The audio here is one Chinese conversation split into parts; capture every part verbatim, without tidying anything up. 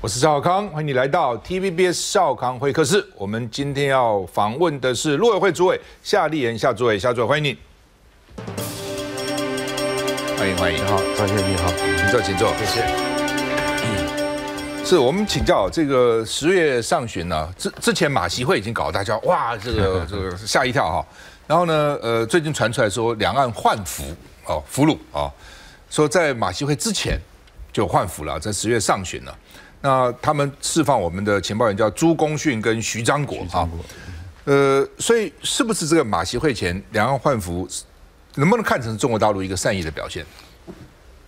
我是邵康，欢迎你来到 T V B S 邵康会客室。我们今天要访问的是陆委会主委夏立言，夏主委，夏主委，欢迎你。欢迎欢迎，你好，赵先生，你好，请坐，请坐，谢谢。 是我们请教这个十月上旬呢、啊，之之前马习会已经搞大家哇，这个这个吓一跳哈、哦。然后呢，呃，最近传出来说两岸换俘哦，俘虏哦，说在马习会之前就换俘了，在十月上旬了、啊。那他们释放我们的情报员叫朱功训跟徐章国啊、哦，呃，所以是不是这个马习会前两岸换俘，能不能看成中国大陆一个善意的表现？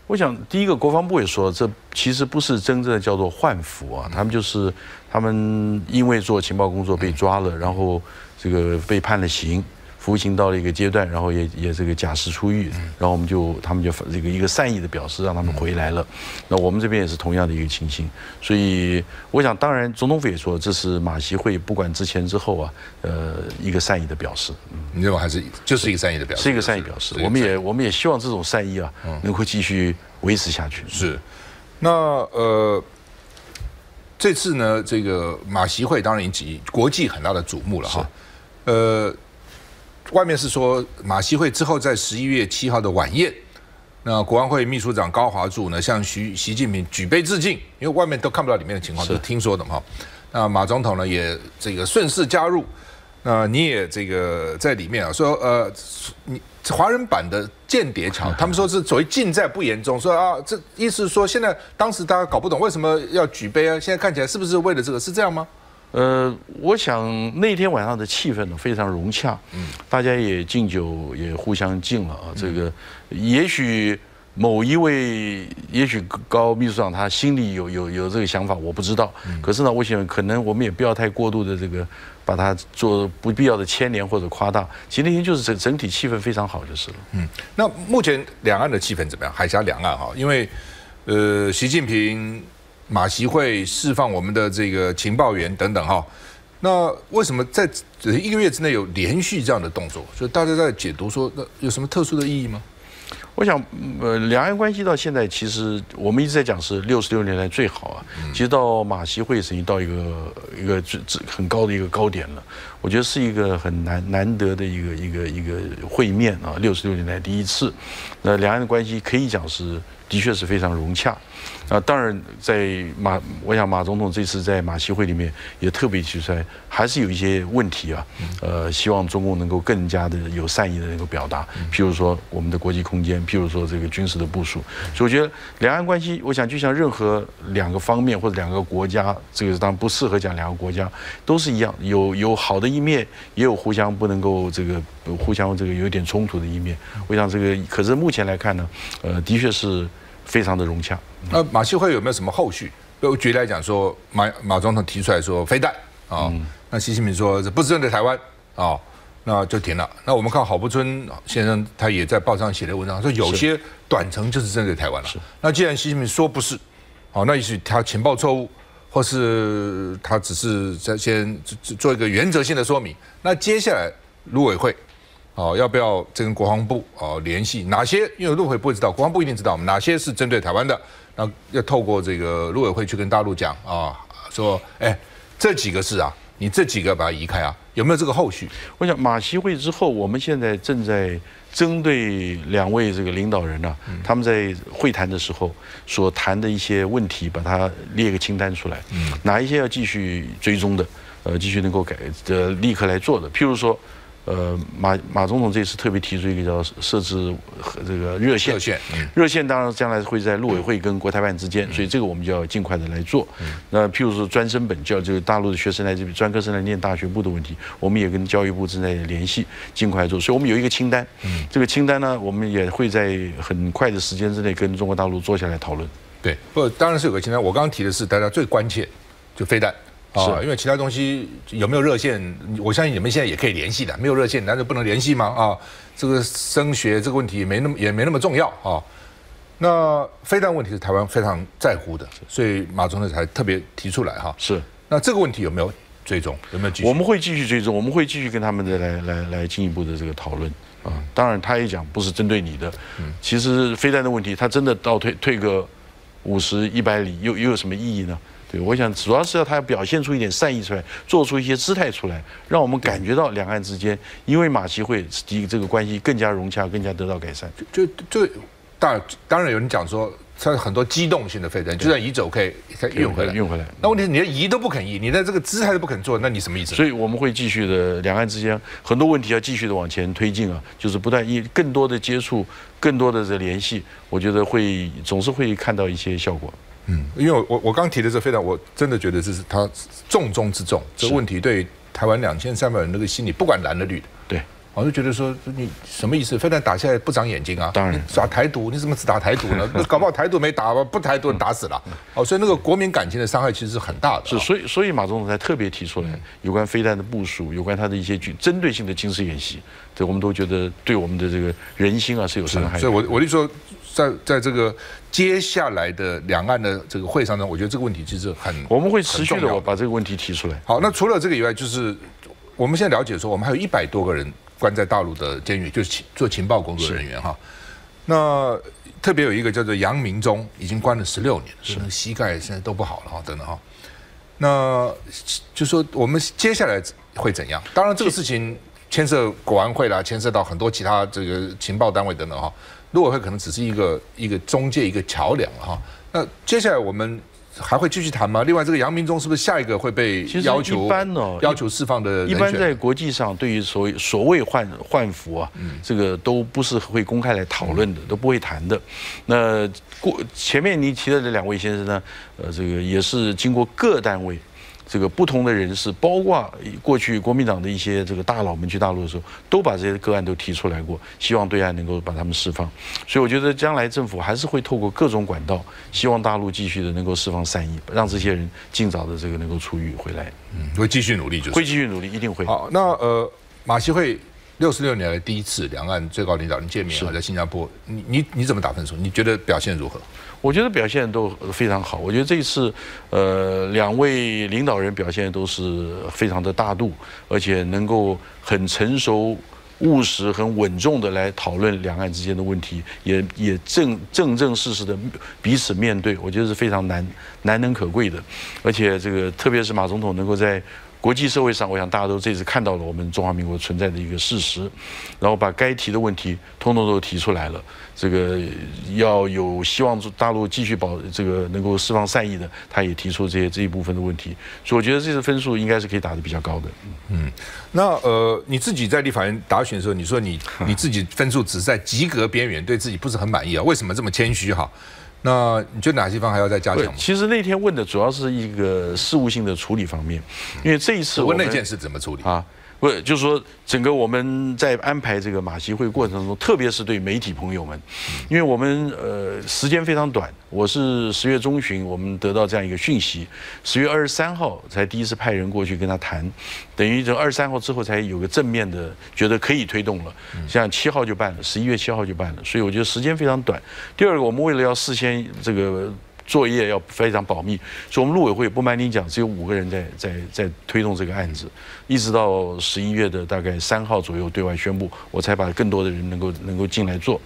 我想，第一个国防部也说，这其实不是真正的叫做换俘啊，他们就是他们因为做情报工作被抓了，然后这个被判了刑，服刑到了一个阶段，然后也也这个假释出狱，然后我们就他们就这个一个善意的表示让他们回来了。那我们这边也是同样的一个情形，所以我想，当然总统府也说，这是马习会不管之前之后啊，呃，一个善意的表示。 你认为还是就是一个善意的表示，是一个善意表示。我们也我们也希望这种善意啊，能够继续维持下去。是，那呃，这次呢，这个马习会当然引起国际很大的瞩目了哈。呃，外面是说马习会之后在十一月七号的晚宴，那国安会秘书长高华柱呢向习习近平举杯致敬，因为外面都看不到里面的情况，都听说的嘛。那马总统呢也这个顺势加入。 那你也这个在里面啊，说呃，你华人版的间谍桥，他们说是所谓尽在不言中，说啊，这意思是说现在当时大家搞不懂为什么要举杯啊，现在看起来是不是为了这个？是这样吗？呃，我想那天晚上的气氛呢非常融洽，嗯，大家也敬酒，也互相敬了啊。这个也许某一位，也许高秘书长他心里有有有这个想法，我不知道。可是呢，我想可能我们也不要太过度的这个。 把它做不必要的牵连或者夸大，其实那天就是整整体气氛非常好就是了。嗯，那目前两岸的气氛怎么样？海峡两岸哈，因为呃，习近平、马习会释放我们的这个情报员等等哈，那为什么在一个月之内有连续这样的动作？所以大家在解读说，那有什么特殊的意义吗？ 我想，呃，两岸关系到现在，其实我们一直在讲是六十六年来最好啊。其实到马习会已经到一个一个很高的一个高点了。我觉得是一个很难难得的一个一个一个会面啊，六十六年来第一次。那两岸的关系可以讲是的确是非常融洽。啊，当然在马，我想马总统这次在马习会里面也特别提出来，还是有一些问题啊。呃，希望中共能够更加的有善意的能够表达，譬如说我们的国际空间。 譬如说这个军事的部署，所以我觉得两岸关系，我想就像任何两个方面或者两个国家，这个当然不适合讲两个国家，都是一样，有有好的一面，也有互相不能够这个互相这个有点冲突的一面。我想这个，可是目前来看呢，呃，的确是非常的融洽。那马习会有没有什么后续？我举例来讲说，马马总统提出来说飞弹啊、哦，那习近平说不针对台湾啊、哦。 那就停了。那我们看郝柏村先生，他也在报上写了文章，说有些短程就是针对台湾了。那既然习近平说不是，好，那也许他情报错误，或是他只是在先做一个原则性的说明。那接下来陆委会，哦，要不要这跟国防部哦联系？哪些因为陆委会不会知道，国防部一定知道，哪些是针对台湾的？那要透过这个陆委会去跟大陆讲啊，说，哎，这几个是啊。 你这几个把它移开啊，有没有这个后续？我想马习会之后，我们现在正在针对两位这个领导人呢、啊，嗯、他们在会谈的时候所谈的一些问题，把它列个清单出来，嗯、哪一些要继续追踪的，呃，继续能够改呃立刻来做的，譬如说。 呃，马马总统这次特别提出一个叫设置这个热线，热线，嗯、热线当然将来会在陆委会跟国台办之间，所以这个我们就要尽快的来做。嗯、那譬如说专升本教，就是大陆的学生来这边专科生来念大学部的问题，我们也跟教育部正在联系，尽快做。所以我们有一个清单，嗯、这个清单呢，我们也会在很快的时间之内跟中国大陆坐下来讨论。对，不，当然是有个清单。我刚刚提的是大家最关切，就飞弹。 啊，因为其他东西有没有热线，我相信你们现在也可以联系的。没有热线，难道不能联系吗？啊，这个升学这个问题也没那么也没那么重要啊。那飞弹问题是台湾非常在乎的，所以马总统才特别提出来哈。是。那这个问题有没有追踪？有没有继续？我们会继续追踪，我们会继续跟他们的来来来进一步的这个讨论啊。当然，他也讲不是针对你的，其实飞弹的问题，他真的倒退退个五十一百里，又又有什么意义呢？对，我想主要是要他表现出一点善意出来，做出一些姿态出来，让我们感觉到两岸之间因为马习会这个关系更加融洽，更加得到改善。就就当然当然有人讲说。 它很多机动性的飞弹，就算移走可以可以运回来，运回来。那问题是你的移都不肯移，你的这个姿态都不肯做，那你什么意思？所以我们会继续的，两岸之间很多问题要继续的往前推进啊，就是不断一更多的接触，更多的联系，我觉得会总是会看到一些效果。嗯，因为我我我刚提的这飞弹，我真的觉得这是它重中之重，这个问题对台湾两千三百人那个心理，不管蓝的绿的，对。 我就觉得说你什么意思？飞弹打下来不长眼睛啊！当然，打台独，你怎么只打台独呢？那搞不好台独没打，不台独打死了。哦，所以那个国民感情的伤害其实是很大的。是，所以所以马总统才特别提出来有关飞弹的部署，有关他的一些具针对性的军事演习，对我们都觉得对我们的这个人心啊是有伤害的。所以我我就说，在在这个接下来的两岸的这个会上呢，我觉得这个问题其实很我们会持续的把这个问题提出来。好，那除了这个以外，就是我们现在了解说，我们还有一百多个人。 关在大陆的监狱，就是做情报工作人员哈。那特别有一个叫做杨明忠，已经关了十六年，是膝盖现在都不好了哈，等等哈。那就说我们接下来会怎样？当然这个事情牵涉国安会啦，牵涉到很多其他这个情报单位等等哈。陆委会可能只是一个一个中介一个桥梁哈。那接下来我们。 还会继续谈吗？另外，这个杨明忠是不是下一个会被要求要求释放的？一般在国际上，对于所谓所谓换换服啊，这个都不是会公开来讨论的，都不会谈的。那过前面您提到的两位先生呢，呃，这个也是经过各单位。 这个不同的人士，包括过去国民党的一些这个大佬们去大陆的时候，都把这些个案都提出来过，希望对岸能够把他们释放。所以我觉得将来政府还是会透过各种管道，希望大陆继续的能够释放善意，让这些人尽早的这个能够出狱回来。嗯，会继续努力，就是会继续努力，一定会。好，那呃，马习会六十六年来第一次两岸最高领导人见面啊，在新加坡，你你你怎么打分数？你觉得表现如何？ 我觉得表现都非常好。我觉得这一次，呃，两位领导人表现都是非常的大度，而且能够很成熟、务实、很稳重的来讨论两岸之间的问题，也也正正正式式的彼此面对。我觉得是非常难难能可贵的。而且这个，特别是马总统能够在国际社会上，我想大家都这次看到了我们中华民国存在的一个事实，然后把该提的问题通通都提出来了。 这个要有希望大陆继续保这个能够释放善意的，他也提出这些这一部分的问题，所以我觉得这次分数应该是可以打得比较高的。嗯，那呃你自己在立法院打选的时候，你说你你自己分数只在及格边缘，对自己不是很满意啊？为什么这么谦虚哈？ 那你觉得哪些地方还要再加强吗？其实那天问的主要是一个事务性的处理方面，因为这一次我们那件事怎么处理啊？不是，就是说整个我们在安排这个马习会过程中，特别是对媒体朋友们，因为我们呃时间非常短，我是十月中旬我们得到这样一个讯息，十月二十三号才第一次派人过去跟他谈，等于这二十三号之后才有个正面的，觉得可以推动了，像七号就办了，十一月七号就办了，所以我觉得时间非常短。第二个，我们为了要事先 这个作业要非常保密，所以我们陆委会不瞒您讲，只有五个人在在在推动这个案子，一直到十一月的大概三号左右对外宣布，我才把更多的人能够能够进来做。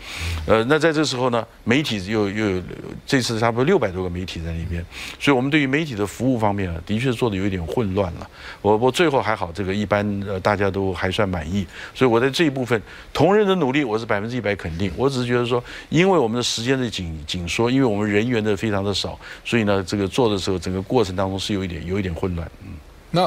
呃，那在这时候呢，媒体又又有这次差不多六百多个媒体在里面，所以我们对于媒体的服务方面啊，的确做的有一点混乱了。我我最后还好，这个一般呃大家都还算满意，所以我在这一部分同仁的努力，我是百分之一百肯定。我只是觉得说，因为我们的时间的紧紧缩，因为我们人员的非常 的少，所以呢，这个做的时候，整个过程当中是有一点有一点混乱。嗯，那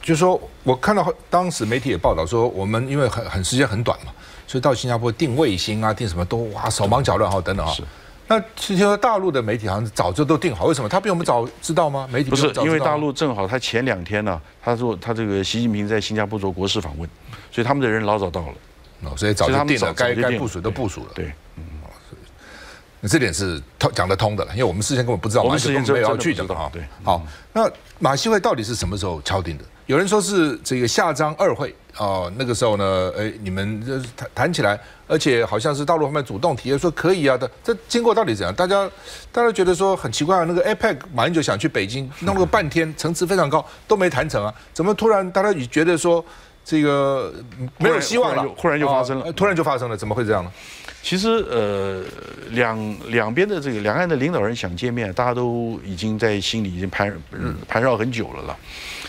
就是说我看到当时媒体也报道说，我们因为很很时间很短嘛，所以到新加坡订卫星啊，订什么都哇手忙脚乱哈等等啊。是。那其实大陆的媒体好像早就都订好，为什么？他比我们早知道吗？媒体不是因为大陆正好他前两天呢、啊，他说他这个习近平在新加坡做国事访问，所以他们的人老早到了，哦，所以早就定了，该该部署都部署了。对。 这点是讲得通的了，因为我们事先根本不知道，我们事先没有要去的哈。对，好，那马习会到底是什么时候敲定的？有人说是这个下章二会哦，那个时候呢，哎，你们谈谈起来，而且好像是大陆方面主动提议说可以啊的，这经过到底怎样？大家大家觉得说很奇怪啊，那个 A P E C 马英九想去北京，弄了半天，层次非常高，都没谈成啊，怎么突然大家也觉得说这个没有希望了？忽然就发生了，突然就发生了，怎么会这样呢？ 其实，呃，两两边的这个两岸的领导人想见面，大家都已经在心里已经盘盘绕很久了啦。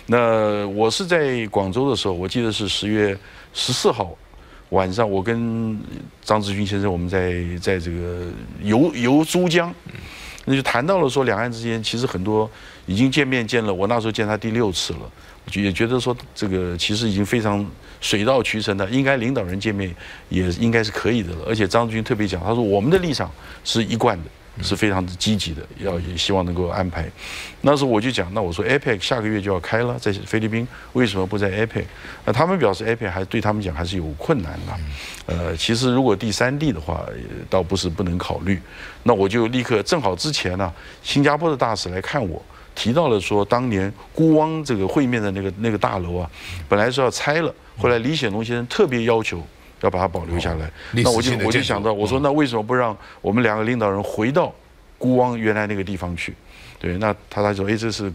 那我是在广州的时候，我记得是十月十四号晚上，我跟张志军先生，我们在在这个游游珠江，那就谈到了说两岸之间其实很多已经见面见了，我那时候见他第六次了。 也觉得说这个其实已经非常水到渠成了，应该领导人见面也应该是可以的了。而且张志军特别讲，他说我们的立场是一贯的，是非常积极的，要也希望能够安排。那时候我就讲，那我说 A P E C 下个月就要开了，在菲律宾为什么不在 A P E C？ 那他们表示 A P E C 还对他们讲还是有困难的。呃，其实如果第三地的话，倒不是不能考虑。那我就立刻正好之前呢、啊，新加坡的大使来看我。 提到了说，当年辜汪这个会面的那个那个大楼啊，本来是要拆了，后来李显龙先生特别要求要把它保留下来。哦、那我就我就想到，我说那为什么不让我们两个领导人回到辜汪原来那个地方去？对，那他他说，哎，这是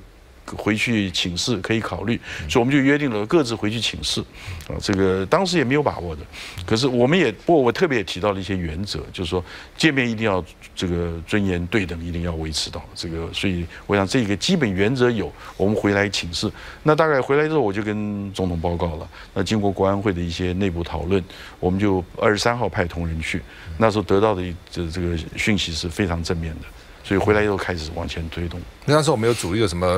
回去请示可以考虑，所以我们就约定了各自回去请示。啊，这个当时也没有把握的，可是我们也不过我特别也提到了一些原则，就是说见面一定要。 这个尊严对等一定要维持到这个，所以我想这个基本原则有，我们回来请示。那大概回来之后，我就跟总统报告了。那经过国安会的一些内部讨论，我们就二十三号派同仁去。那时候得到的这这个讯息是非常正面的，所以回来以后开始往前推动。那时候我们有组一个什么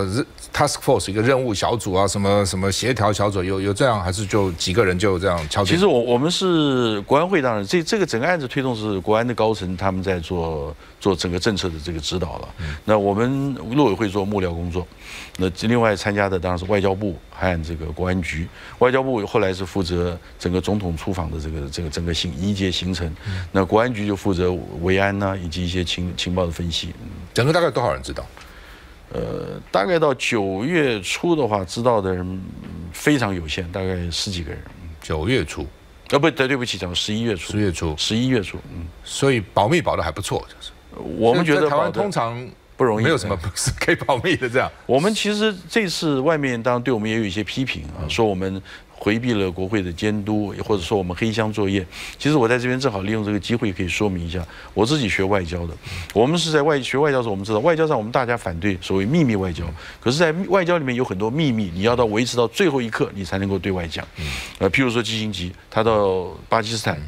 task force 一个任务小组啊，什么什么协调小组，有有这样还是就几个人就这样敲定？其实我我们是国安会，当然这这个整个案子推动是国安的高层他们在做。 做整个政策的这个指导了，那我们陆委会做幕僚工作，那另外参加的当然是外交部和这个国安局。外交部后来是负责整个总统出访的这个这个整个行一阶行程，那国安局就负责维安呐、啊、以及一些情情报的分析。整个大概多少人知道？呃，大概到九月初的话，知道的人非常有限，大概十几个人。九月初。 啊不，对，对不起，讲十一月初，十月初，十一月初，嗯，所以保密保得还不错，就是我们觉得台湾通常不容易，没有什么不是可以保密的这样。我们其实这次外面当然对我们也有一些批评啊，说我们回避了国会的监督，或者说我们黑箱作业。其实我在这边正好利用这个机会可以说明一下，我自己学外交的，我们是在外学外交的时候，我们知道外交上我们大家反对所谓秘密外交，可是，在外交里面有很多秘密，你要到维持到最后一刻，你才能够对外讲。呃，譬如说基辛格，他到巴基斯坦。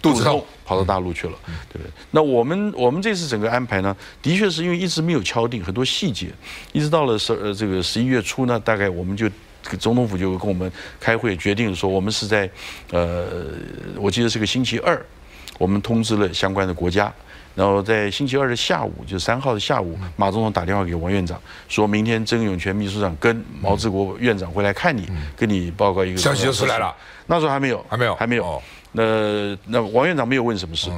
肚子痛，跑到大陆去了，对不对？那我们我们这次整个安排呢，的确是因为一直没有敲定很多细节，一直到了十呃这个十一月初呢，大概我们就总统府就跟我们开会，决定说我们是在呃我记得是个星期二，我们通知了相关的国家，然后在星期二的下午，就三号的下午，马总统打电话给王院长，说明天曾永权秘书长跟毛治国院长会来看你，跟你报告一个消息就出来了，那时候还没有，还没有，还没有。 那那王院长没有问什么事，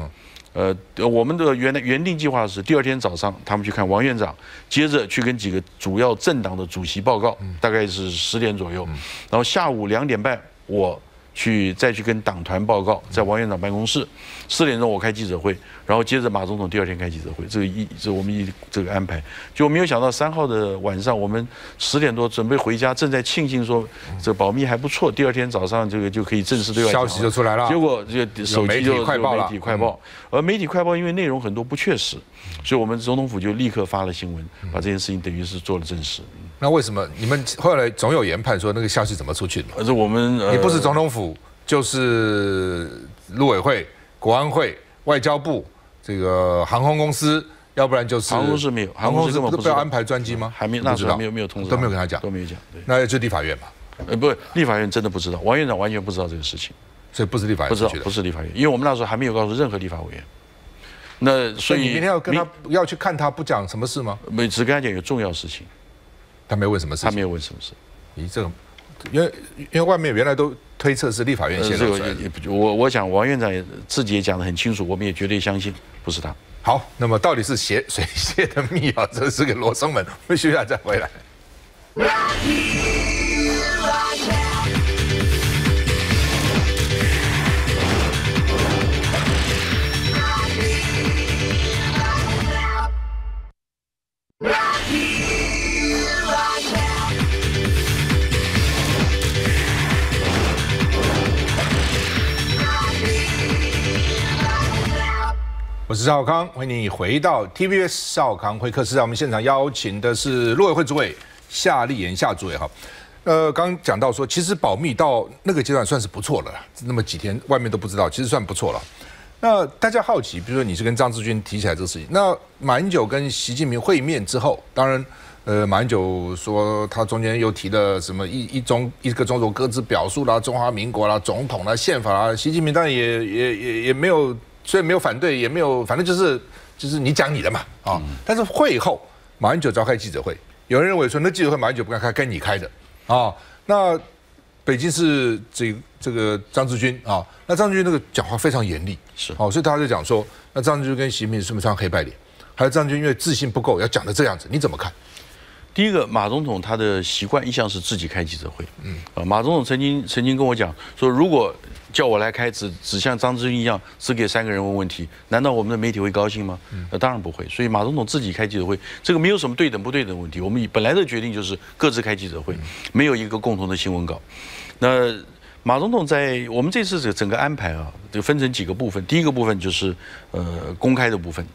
呃，我们的原来原定计划是第二天早上他们去看王院长，接着去跟几个主要政党的主席报告，大概是十点左右，然后下午两点半我去再去跟党团报告，在王院长办公室，四点钟我开记者会，然后接着马总统第二天开记者会，这个一这我们一这个安排，就没有想到三号的晚上我们十点多准备回家，正在庆幸说这保密还不错，第二天早上这个就可以正式对外消息就出来了。结果这手机就快报了，媒体快报，而媒体快报因为内容很多不确实，所以我们总统府就立刻发了新闻，把这件事情等于是做了证实。 那为什么你们后来总有研判说那个消息怎么出去的？而是我们呃，你不是总统府，就是陆委会、国安会、外交部、这个航空公司，要不然就是航空公司没有，航空公司不要安排专机吗？还没有，那时候没有没有通知，都没有跟他讲，都没有讲。那就立法院嘛？呃，不，立法院真的不知道，王院长完全不知道这个事情，所以不是立法院不知道，不是立法院，因为我们那时候还没有告诉任何立法委员。 那所以你明天要跟他要去看他，不讲什么事吗？没，只跟他讲有重要事情。 他没问什么事，他没有问什么事。你这个，因为因为外面原来都推测是立法院先出来的。我我想王院长也自己也讲得很清楚，我们也绝对相信不是他。好，那么到底是谁谁泄的密啊？这是个罗生门，我们休息一下再回来。我是赵康，欢迎你回到 T V B S 赵康会客室。我们现场邀请的是陆委会主委夏立言夏主委哈。呃，刚讲到说，其实保密到那个阶段算是不错了，那么几天外面都不知道，其实算不错了。那大家好奇，比如说你是跟张志军提起来这个事情，那马英九跟习近平会面之后，当然。 呃，马英九说他中间又提了什么一一中一个中国各自表述啦、中华民国啦、总统啦、宪法啦，习近平当然也也也也没有，虽然没有反对，也没有，反正就是就是你讲你的嘛啊。哦嗯、但是会后，马英九召开记者会，有人认为说那记者会马英九不敢开，跟你开的啊、哦。那北京市这这个张志军啊、哦，那张志军那个讲话非常严厉，是哦，所以他就讲说，那张志军跟习近平是不是穿黑白脸？还有张志军因为自信不够，要讲的这样子，你怎么看？ 第一个，马总统他的习惯一向是自己开记者会，嗯，啊，马总统曾经曾经跟我讲说，如果叫我来开，只只像张志军一样，只给三个人问问题，难道我们的媒体会高兴吗？那当然不会。所以马总统自己开记者会，这个没有什么对等不对等问题。我们本来的决定就是各自开记者会，没有一个共同的新闻稿。那马总统在我们这次这整个安排啊，就分成几个部分。第一个部分就是呃公开的部分。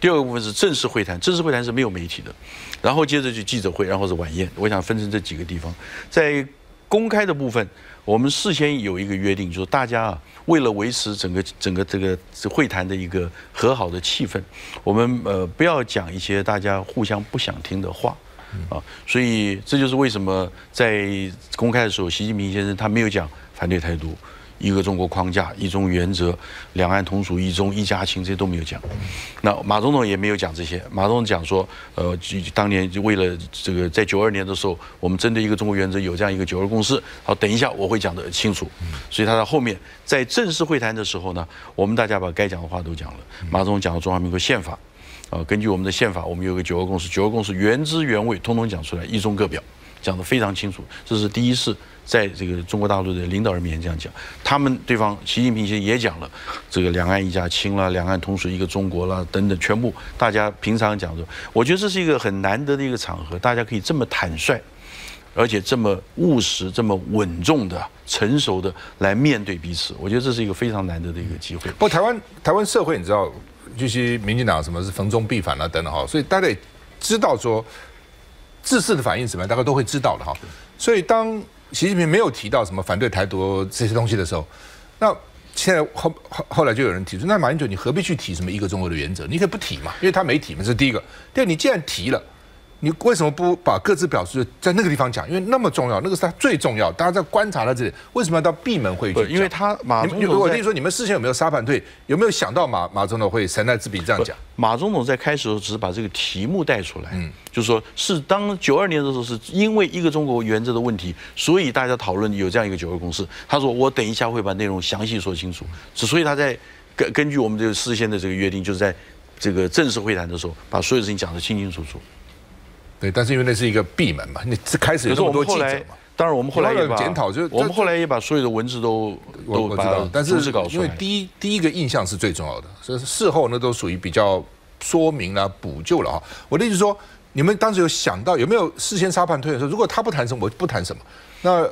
第二个部分是正式会谈，正式会谈是没有媒体的，然后接着就记者会，然后是晚宴。我想分成这几个地方。在公开的部分，我们事先有一个约定，就是大家啊，为了维持整个整个这个会谈的一个和好的气氛，我们呃不要讲一些大家互相不想听的话啊。所以这就是为什么在公开的时候，习近平先生他没有讲反对台独。 一个中国框架、一中原则、两岸同属一中、一家亲，这些都没有讲。那马总统也没有讲这些。马总统讲说，呃，当年就为了这个，在九二年的时候，我们针对一个中国原则有这样一个九二共识。好，等一下我会讲得清楚。所以他在后面在正式会谈的时候呢，我们大家把该讲的话都讲了。马总统讲了中华民国宪法，啊、呃，根据我们的宪法，我们有个九二共识，九二共识原汁原味，通通讲出来，一中各表，讲得非常清楚。这是第一次。 在这个中国大陆的领导人面前这样讲，他们对方习近平先生也讲了，这个两岸一家亲啦，两岸同属一个中国啦等等，全部大家平常讲的，我觉得这是一个很难得的一个场合，大家可以这么坦率，而且这么务实、这么稳重的、成熟的来面对彼此，我觉得这是一个非常难得的一个机会。不过台湾台湾社会你知道，就是民进党什么是逢中必反啦、啊、等等哈，所以大家也知道说，自私的反应什么，大家都会知道的哈。所以当 习近平没有提到什么反对台独这些东西的时候，那现在后后后来就有人提出，那马英九你何必去提什么一个中国的原则？你可以不提嘛，因为他没提嘛，这是第一个。第二，你既然提了，你为什么不把各自表述在那个地方讲？因为那么重要，那个是他最重要，大家在观察到这里，为什么要到闭门会去？因为他马总统，我跟你说，你们事先有没有沙盘推？有没有想到马马总统会神来之笔这样讲？马总统在开始的时候只是把这个题目带出来。嗯 就是说，是当九二年的时候，是因为一个中国原则的问题，所以大家讨论有这样一个九二共识。他说，我等一下会把内容详细说清楚。所以他在根根据我们这个事先的这个约定，就是在这个正式会谈的时候，把所有事情讲得清清楚楚。对，但是因为那是一个闭门嘛，你开始有这么多记者嘛。 当然，我们后来也检讨，就我们后来也把所有的文字都都把文字搞出来。因为第一第一个印象是最重要的，所以事后呢都属于比较说明了、补救了啊。我的意思说。 你们当时有想到有没有事先沙盘推演说，如果他不谈什么，我不谈什么，那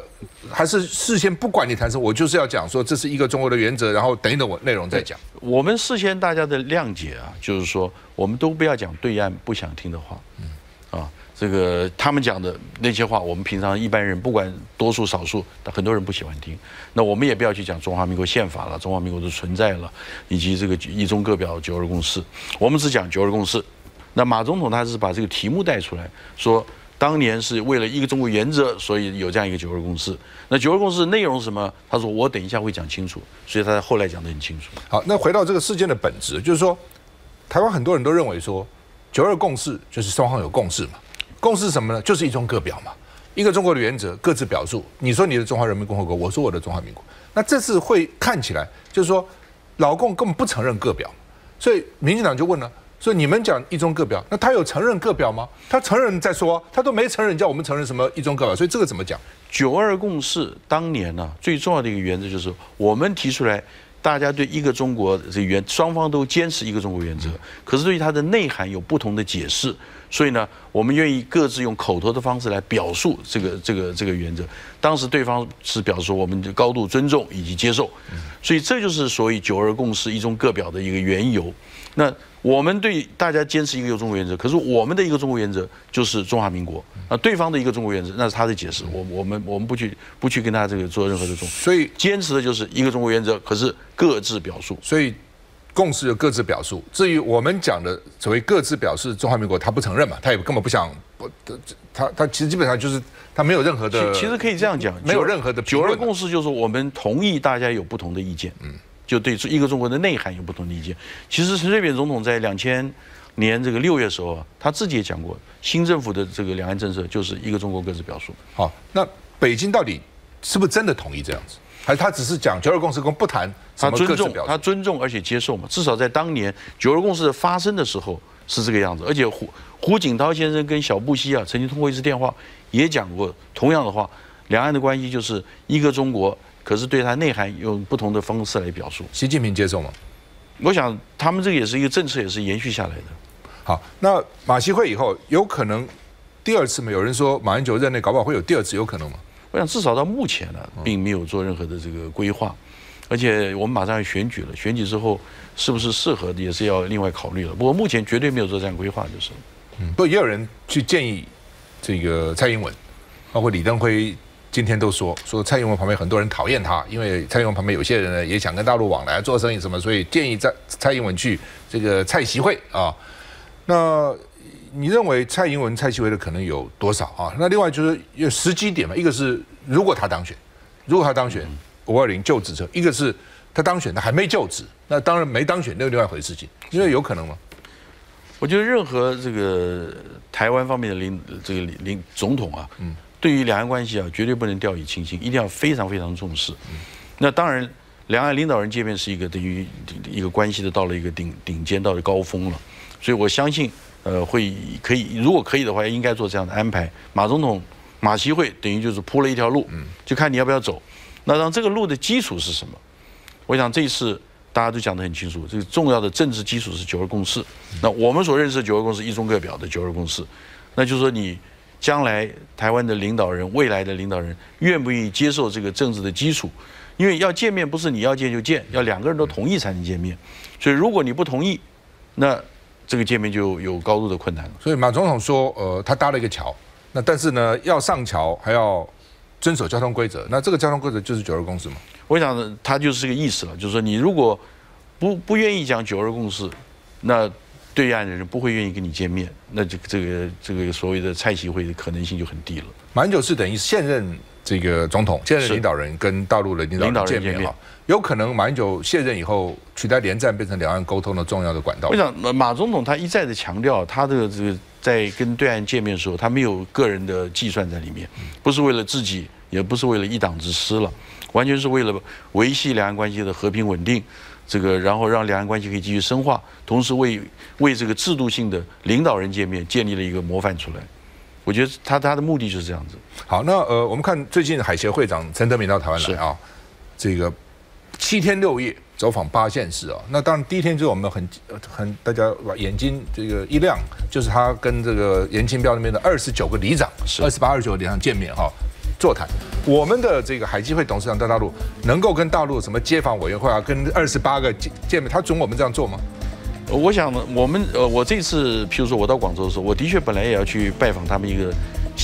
还是事先不管你谈什么，我就是要讲说这是一个中国的原则，然后等一等我内容再讲。我们事先大家的谅解啊，就是说我们都不要讲对岸不想听的话，嗯，啊，这个他们讲的那些话，我们平常一般人不管多数少数，很多人不喜欢听。那我们也不要去讲中华民国宪法了、中华民国的存在了，以及这个一中各表、九二共识，我们只讲九二共识。 那马总统他是把这个题目带出来，说当年是为了一个中国原则，所以有这样一个九二共识。那九二共识内容是什么？他说我等一下会讲清楚，所以他后来讲得很清楚。好，那回到这个事件的本质，就是说，台湾很多人都认为说，九二共识就是双方有共识嘛，共识是什么呢？就是一中各表嘛，一个中国的原则各自表述。你说你的中华人民共和国，我说我的中华民国。那这次会看起来就是说，老共根本不承认各表，所以民进党就问了。 所以你们讲一中各表，那他有承认各表吗？他承认再说，他都没承认，叫我们承认什么一中各表？所以这个怎么讲？九二共识当年呢、啊，最重要的一个原则就是我们提出来，大家对一个中国这原双方都坚持一个中国原则，可是对于它的内涵有不同的解释，所以呢，我们愿意各自用口头的方式来表述这个这个这个原则。当时对方是表示我们高度尊重以及接受，所以这就是所谓九二共识一中各表的一个缘由。那我们对大家坚持一个中国原则，可是我们的一个中国原则就是中华民国，那对方的一个中国原则那是他的解释，我我们我们不去不去跟他这个做任何的中，所以坚持的就是一个中国原则，可是各自表述。所以。 共识的各自表述。至于我们讲的所谓各自表示，中华民国他不承认嘛，他也根本不想，他他其实基本上就是他没有任何的。其实可以这样讲，没有任何的。九二共识就是我们同意大家有不同的意见，嗯，就对一个中国的内涵有不同的意见。其实陈水扁总统在两千年这个六月的时候啊，他自己也讲过，新政府的这个两岸政策就是一个中国各自表述。好，那北京到底是不是真的同意这样子？ 还是他只是讲九二共识，不谈他尊重，他尊重而且接受嘛。至少在当年九二共识发生的时候是这个样子。而且胡胡锦涛先生跟小布希啊曾经通过一次电话也讲过同样的话，两岸的关系就是一个中国，可是对它内涵用不同的方式来表述。习近平接受吗？我想他们这个也是一个政策，也是延续下来的。好，那马习会以后有可能第二次吗？有人说马英九任内搞不好会有第二次，有可能吗？ 我想，至少到目前呢、啊，并没有做任何的这个规划，而且我们马上要选举了，选举之后是不是适合的也是要另外考虑了。不过目前绝对没有做这样规划，就是。嗯，不过也有人去建议这个蔡英文，包括李登辉，今天都说说蔡英文旁边很多人讨厌他，因为蔡英文旁边有些人呢也想跟大陆往来做生意什么，所以建议蔡蔡英文去这个蔡习会啊。那。 你认为蔡英文、蔡习会的可能有多少啊？那另外就是有时机点嘛，一个是如果他当选，如果他当选五二零就职者，一个是他当选他还没就职，那当然没当选那是另外一回事情，因为有可能吗？我觉得任何这个台湾方面的领这个领总统啊，嗯，对于两岸关系啊，绝对不能掉以轻心，一定要非常非常重视。那当然，两岸领导人见面是一个等于一个关系的到了一个顶顶尖到了高峰了，所以我相信。 呃，会可以，如果可以的话，应该做这样的安排。马总统、马习会等于就是铺了一条路，就看你要不要走。那让这个路的基础是什么？我想这一次大家都讲得很清楚，这个重要的政治基础是九二共识。那我们所认识的九二共识，一中各表的九二共识，那就是说你将来台湾的领导人、未来的领导人愿不愿意接受这个政治的基础？因为要见面不是你要见就见，要两个人都同意才能见面。所以如果你不同意，那 这个界面就有高度的困难了，所以马总统说，呃，他搭了一个桥，那但是呢，要上桥还要遵守交通规则，那这个交通规则就是九二共识嘛？我想他就是这个意思了，就是说你如果不不愿意讲九二共识，那对岸的人不会愿意跟你见面，那这这个这个所谓的蔡习会的可能性就很低了。马英九是等于现任这个总统、现任领导人跟大陆的领导人见面哈。 有可能马英九卸任以后，取代连战变成两岸沟通的重要的管道。我想马总统他一再的强调，他这个这个在跟对岸见面的时候，他没有个人的计算在里面，不是为了自己，也不是为了一党之私了，完全是为了维系两岸关系的和平稳定，这个然后让两岸关系可以继续深化，同时为为这个制度性的领导人见面建立了一个模范出来。 我觉得他他的目的就是这样子。好，那呃，我们看最近海协会长陈德明到台湾来啊，这个。 七天六夜走访八县市啊，那当然第一天就是我们很很大家眼睛这个一亮，就是他跟这个严清标那边的二十九个里长，二十八、二十九个里长见面哈、哦，座谈。我们的这个海基会董事长在大陆能够跟大陆什么街访委员会啊，跟二十八个见面，他准我们这样做吗？我想我们呃，我这次譬如说我到广州的时候，我的确本来也要去拜访他们一个。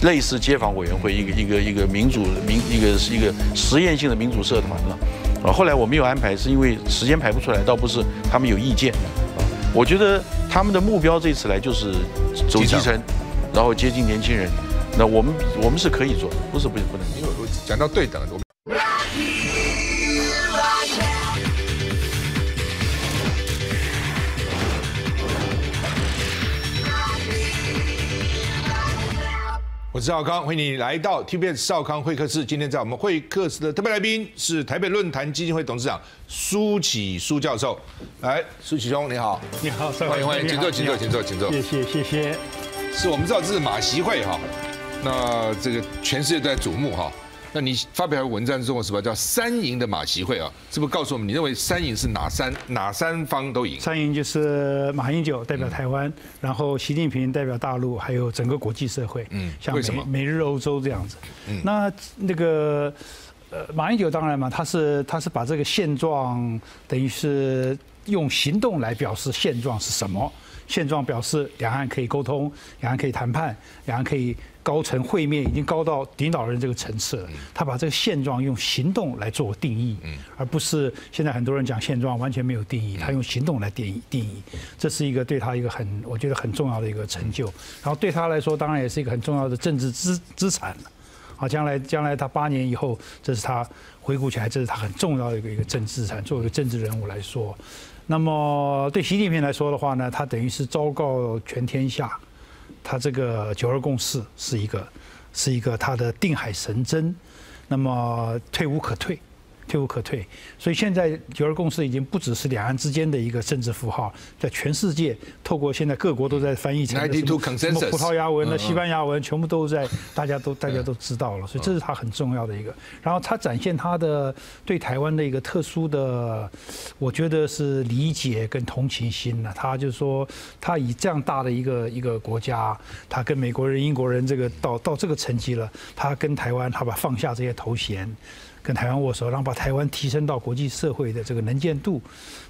类似街坊委员会一个一个一个民主民一个一个实验性的民主社团了，啊，后来我没有安排，是因为时间排不出来，倒不是他们有意见，啊，我觉得他们的目标这次来就是走基层，然后接近年轻人，那我们我们是可以做，不是不是不能，因为我讲到对等，我们。 我是邵康，欢迎你来到 T V B S 邵康会客室。今天在我们会客室的特别来宾是台北论坛基金会董事长苏启苏教授。来，苏启兄，你好，你好，欢迎欢迎，请坐，请坐，请坐，请坐。谢谢谢谢。是我们知道这是马习会哈，那这个全世界都在瞩目哈。那你发表文章之后，什么叫三赢的马习会啊？是不是告诉我们，你认为三赢是哪三哪三方都赢？三赢就是马英九代表台湾，嗯、然后习近平代表大陆，还有整个国际社会。嗯，像美日欧洲这样子。嗯，那那个。 马英九当然嘛，他是他是把这个现状，等于是用行动来表示现状是什么。现状表示两岸可以沟通，两岸可以谈判，两岸可以高层会面，已经高到领导人这个层次了。他把这个现状用行动来做定义，而不是现在很多人讲现状完全没有定义，他用行动来定义定义。这是一个对他一个很我觉得很重要的一个成就，然后对他来说当然也是一个很重要的政治资资产了。 啊，将来将来他八年以后，这是他回顾起来，这是他很重要的一个一个政治资产。作为一个政治人物来说，那么对习近平来说的话呢，他等于是昭告全天下，他这个九二共识是一个是一个他的定海神针，那么退无可退。 退无可退，所以现在九二共识已经不只是两岸之间的一个政治符号，在全世界透过现在各国都在翻译成什么什么葡萄牙文、西班牙文，全部都在大家都大家都知道了，所以这是他很重要的一个。然后他展现他的对台湾的一个特殊的，我觉得是理解跟同情心呢、啊。他就是说，他以这样大的一个一个国家，他跟美国人、英国人这个到到这个层级了，他跟台湾，他把放下这些头衔。 跟台湾握手，然后把台湾提升到国际社会的这个能见度，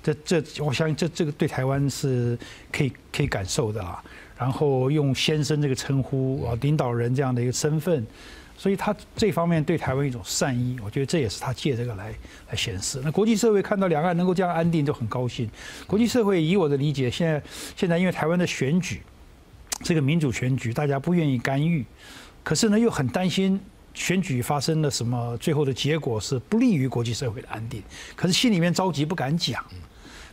这这我相信这这个对台湾是可以可以感受的啦。然后用先生这个称呼啊，领导人这样的一个身份，所以他这方面对台湾一种善意，我觉得这也是他借这个来来显示。那国际社会看到两岸能够这样安定，就很高兴。国际社会以我的理解，现在现在因为台湾的选举这个民主选举，大家不愿意干预，可是呢又很担心。 选举发生了什么？最后的结果是不利于国际社会的安定，可是心里面着急不敢讲。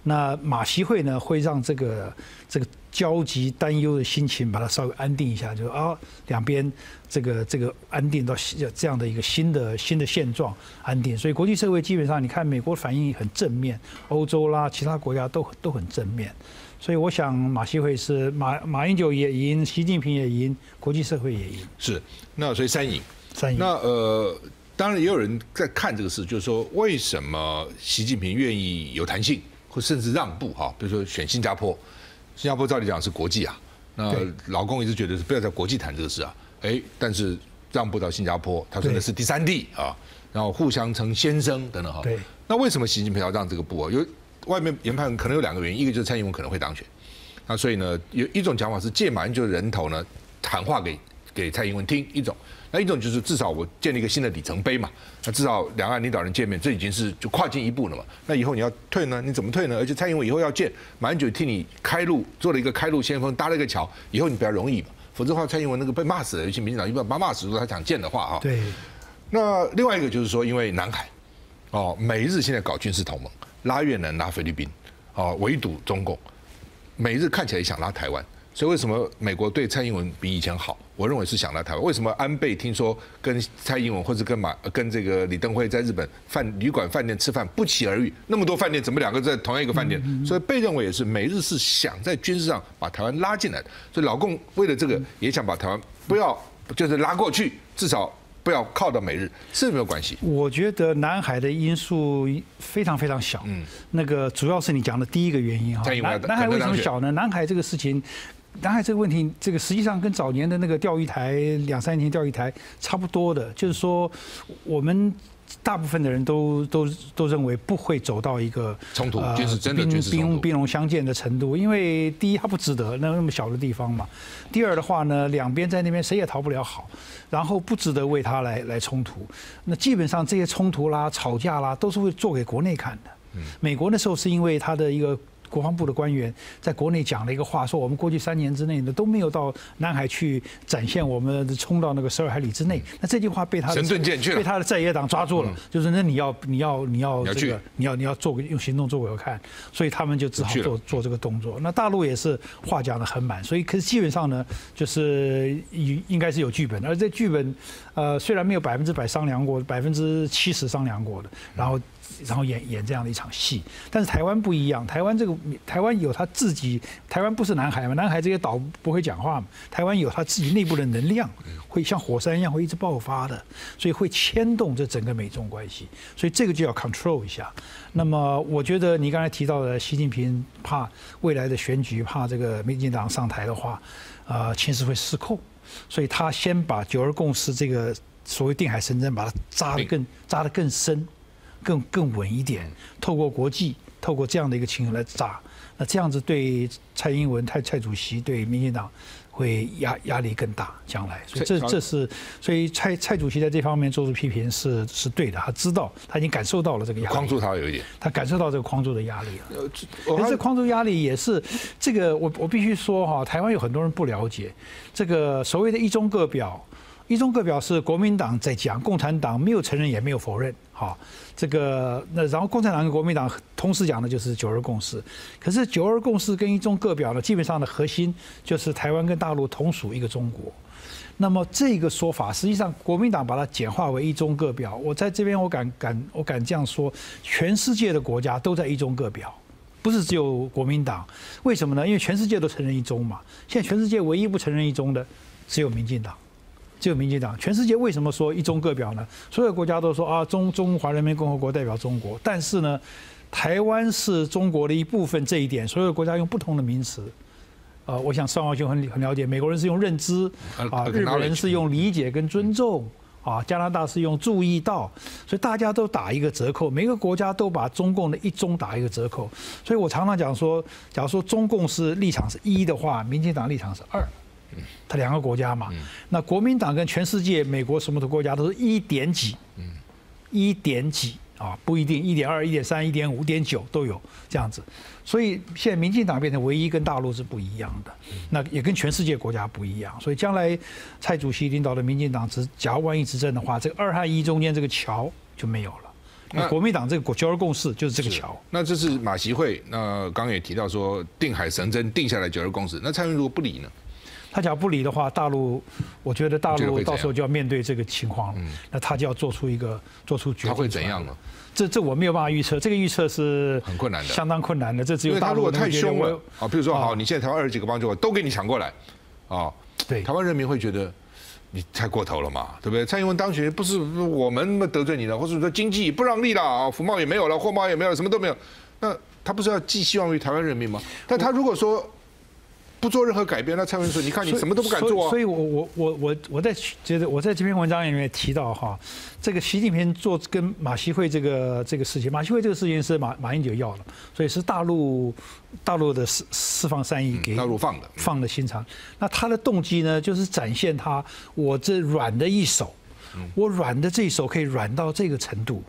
那马习会呢，会让这个这个焦急担忧的心情把它稍微安定一下，就是啊，两边这个这个安定到这样的一个新的新的现状安定。所以国际社会基本上，你看美国反应很正面，欧洲啦，其他国家都都很正面。 所以我想，马习会是马马英九也赢，习近平也赢，国际社会也赢。是，那所以三赢。三赢。那呃，当然也有人在看这个事，就是说为什么习近平愿意有弹性，或甚至让步哈？比如说选新加坡，新加坡照理讲是国际啊，那老公一直觉得是不要在国际谈这个事啊，哎，但是让步到新加坡，他说的是第三地啊，然后互相称先生等等哈。对。那为什么习近平要让这个步啊？有。 外面研判可能有两个原因，一个就是蔡英文可能会当选，那所以呢，有一种讲法是借马英九人头呢喊话给给蔡英文听，一种，那一种就是至少我建立一个新的里程碑嘛，那至少两岸领导人见面，这已经是就跨进一步了嘛，那以后你要退呢，你怎么退呢？而且蔡英文以后要见马英九替你开路，做了一个开路先锋，搭了一个桥，以后你比较容易嘛，否则的话蔡英文那个被骂死了，尤其民进党一般把骂死，如果他想见的话啊，对。那另外一个就是说，因为南海，哦，美日现在搞军事同盟。 拉越南、拉菲律宾，啊，围堵中共，美日看起来也想拉台湾，所以为什么美国对蔡英文比以前好？我认为是想拉台湾。为什么安倍听说跟蔡英文或者跟马跟这个李登辉在日本饭旅馆饭店吃饭不期而遇？那么多饭店怎么两个在同样一个饭店？所以被认为也是美日是想在军事上把台湾拉进来的。所以老共为了这个也想把台湾不要就是拉过去，至少。 不要靠到美日，是没有关系。我觉得南海的因素非常非常小。嗯，那个主要是你讲的第一个原因哈。南南海为什么小呢？南海这个事情，南海这个问题，这个实际上跟早年的那个钓鱼台两三年钓鱼台差不多的，就是说我们大部分的人都都都认为不会走到一个冲突，就是真的军事冲突，兵戎相见的程度。因为第一，它不值得，那那么小的地方嘛。第二的话呢，两边在那边谁也逃不了好。 然后不值得为他来来冲突，那基本上这些冲突啦、吵架啦，都是会做给国内看的。美国那时候是因为他的一个国防部的官员在国内讲了一个话，说我们过去三年之内呢都没有到南海去展现我们冲到那个十二海里之内。那这句话被他的被他的在野党抓住了，就是那你要你要你要这个你要你要做用行动做给我看，所以他们就只好做做这个动作。那大陆也是话讲得很满，所以可是基本上呢，就是应该是有剧本，而这剧本。 呃，虽然没有百分之百商量过，百分之七十商量过的，然后，然后演演这样的一场戏。但是台湾不一样，台湾这个台湾有他自己，台湾不是南海嘛，南海这些岛不会讲话嘛，台湾有他自己内部的能量，会像火山一样会一直爆发的，所以会牵动这整个美中关系，所以这个就要 control 一下。那么我觉得你刚才提到的，习近平怕未来的选举，怕这个民进党上台的话，啊，情势会失控，所以他先把九二共识这个所谓定海神针，把它扎得更扎得更深。 更更稳一点，透过国际，透过这样的一个情形来砸，那这样子对蔡英文、蔡蔡主席、对民进党会压压力更大，将来。所以这这是，所以蔡蔡主席在这方面做出批评是是对的，他知道，他已经感受到了这个压力。框住他有一点，他感受到这个框住的压力了。但是框住压力也是这个，我我必须说哈，台湾有很多人不了解这个所谓的一中各表。 一中各表是国民党在讲，共产党没有承认也没有否认，哈，这个那然后共产党跟国民党同时讲的就是九二共识，可是九二共识跟一中各表呢，基本上的核心就是台湾跟大陆同属一个中国。 那么这个说法，实际上国民党把它简化为一中各表。我在这边我敢敢我敢这样说，全世界的国家都在一中各表。 不是只有国民党，为什么呢？因为全世界都承认一中嘛。现在全世界唯一不承认一中的，只有民进党，只有民进党。全世界为什么说一中各表呢？所有国家都说啊，中中华人民共和国代表中国，但是呢，台湾是中国的一部分，这一点所有国家用不同的名词。 呃，我想尚敖兄很很了解，美国人是用认知啊，日本人是用理解跟尊重。 啊，加拿大是用注意到，所以大家都打一个折扣，每个国家都把中共的一中打一个折扣，所以我常常讲说，假如说中共是立场是一的话，民进党立场是二，它两个国家嘛，那国民党跟全世界美国什么的国家都是一点几，一点几啊，不一定一点二、一点三、一点五、一点九都有这样子，所以现在民进党变成唯一跟大陆是不一样的，那也跟全世界国家不一样，所以将来。 蔡主席领导的民进党执，假如万一执政的话，这个二和一中间这个桥就没有了。那国民党这个九二共识就是这个桥。那这是马习会，那刚也提到说，定海神针定下来九二共识。那蔡英文如果不理呢？他假如不理的话，大陆，我觉得大陆到时候就要面对这个情况了。那他就要做出一个做出决定。他会怎样呢？这这我没有办法预测，这个预测是很困难的，相当困难的。这只有大陆能决定。因为他如果太凶了，啊，比如说好，你现在台湾二十几个邦交国都给你抢过来，啊。 对，台湾人民会觉得你太过头了嘛，对不对？蔡英文当选不是我们得罪你了，或者说经济不让利了啊，服贸也没有了，货贸也没有，什么都没有。那他不是要寄希望于台湾人民吗？但他如果说不做任何改变，那蔡英文说：“你看你什么都不敢做啊。”所以，我我我我我在觉得我在这篇文章里面提到哈，这个习近平做跟马习会这个这个事情，马习会这个事情是马马英九要的，所以是大陆。 大陆的释释放善意给大陆放的放的心肠，那他的动机呢，就是展现他我这软的一手，我软的这一手可以软到这个程度，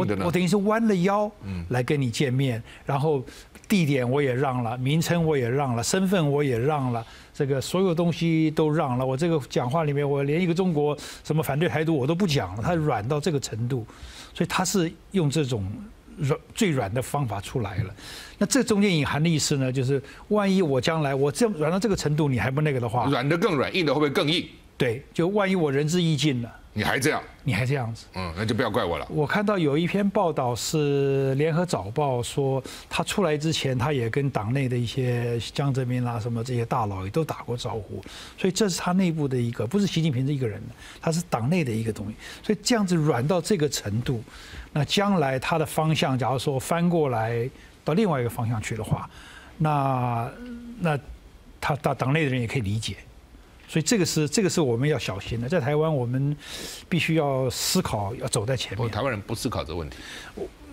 我我等于是弯了腰来跟你见面，然后地点我也让了，名称我也让了，身份我也让了，这个所有东西都让了。我这个讲话里面，我连一个中国什么反对台独我都不讲了，他软到这个程度，所以他是用这种。 软最软的方法出来了，那这中间隐含的意思呢，就是万一我将来我这软到这个程度，你还不那个的话，软的更软，硬的会不会更硬？对，就万一我仁至义尽了，你还这样，你还这样子，嗯，那就不要怪我了。我看到有一篇报道是联合早报说，他出来之前，他也跟党内的一些江泽民啦什么这些大佬也都打过招呼，所以这是他内部的一个，不是习近平这一个人，他是党内的一个东西，所以这样子软到这个程度。 那将来它的方向，假如说翻过来到另外一个方向去的话，那那他党党内的人也可以理解，所以这个是这个是我们要小心的。在台湾，我们必须要思考，要走在前面。台湾人不思考这个问题，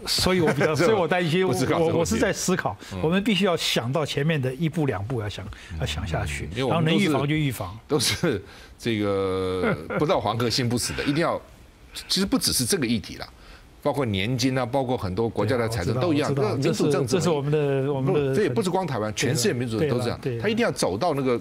所以我比较，所以我担心，我我是在思考，我们必须要想到前面的一步两步，要想要想下去，然后能预防就预防。都是这个不到黄河心不死的，一定要。其实不只是这个议题啦。 包括年金啊，包括很多国家的财政都一样，这民主政治，这是我们的我们的，这也不是光台湾，全世界民主都这样，他一定要走到那个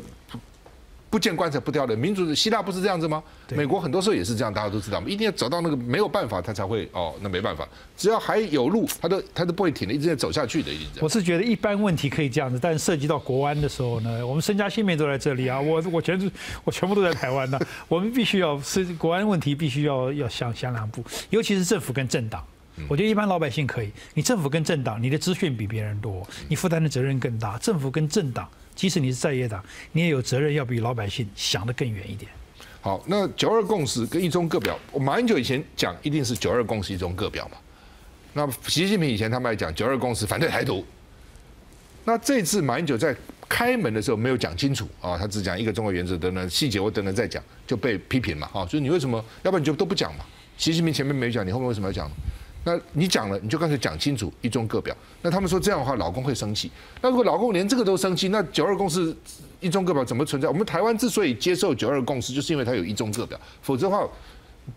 不见棺材不掉的民主。希腊不是这样子吗？美国很多时候也是这样，大家都知道嘛，一定要走到那个没有办法，他才会哦，那没办法，只要还有路，他都他都不会停的，一直在走下去的。我是觉得一般问题可以这样子，但涉及到国安的时候呢，我们身家性命都在这里啊，我我全我全部都在台湾呢、啊，我们必须要是国安问题必须要要想想两步，尤其是政府跟政党。 啊，我觉得一般老百姓可以。你政府跟政党，你的资讯比别人多，你负担的责任更大。政府跟政党，即使你是在野党，你也有责任要比老百姓想得更远一点。 好，那九二共识跟一中各表，我马英九以前讲一定是九二共识一中各表嘛。那习近平以前他们还讲九二共识反对台独。那这次马英九在开门的时候没有讲清楚啊，他只讲一个中国原则等等细节，我等等再讲就被批评嘛。啊，就是你为什么，要不然你就都不讲嘛。习近平前面没讲，你后面为什么要讲呢？那你讲了，你就干脆讲清楚一中各表。那他们说这样的话，老公会生气。那如果老公连这个都生气，那九二共识。 一中各表怎么存在？我们台湾之所以接受九二共识，就是因为它有一中各表，否则的话，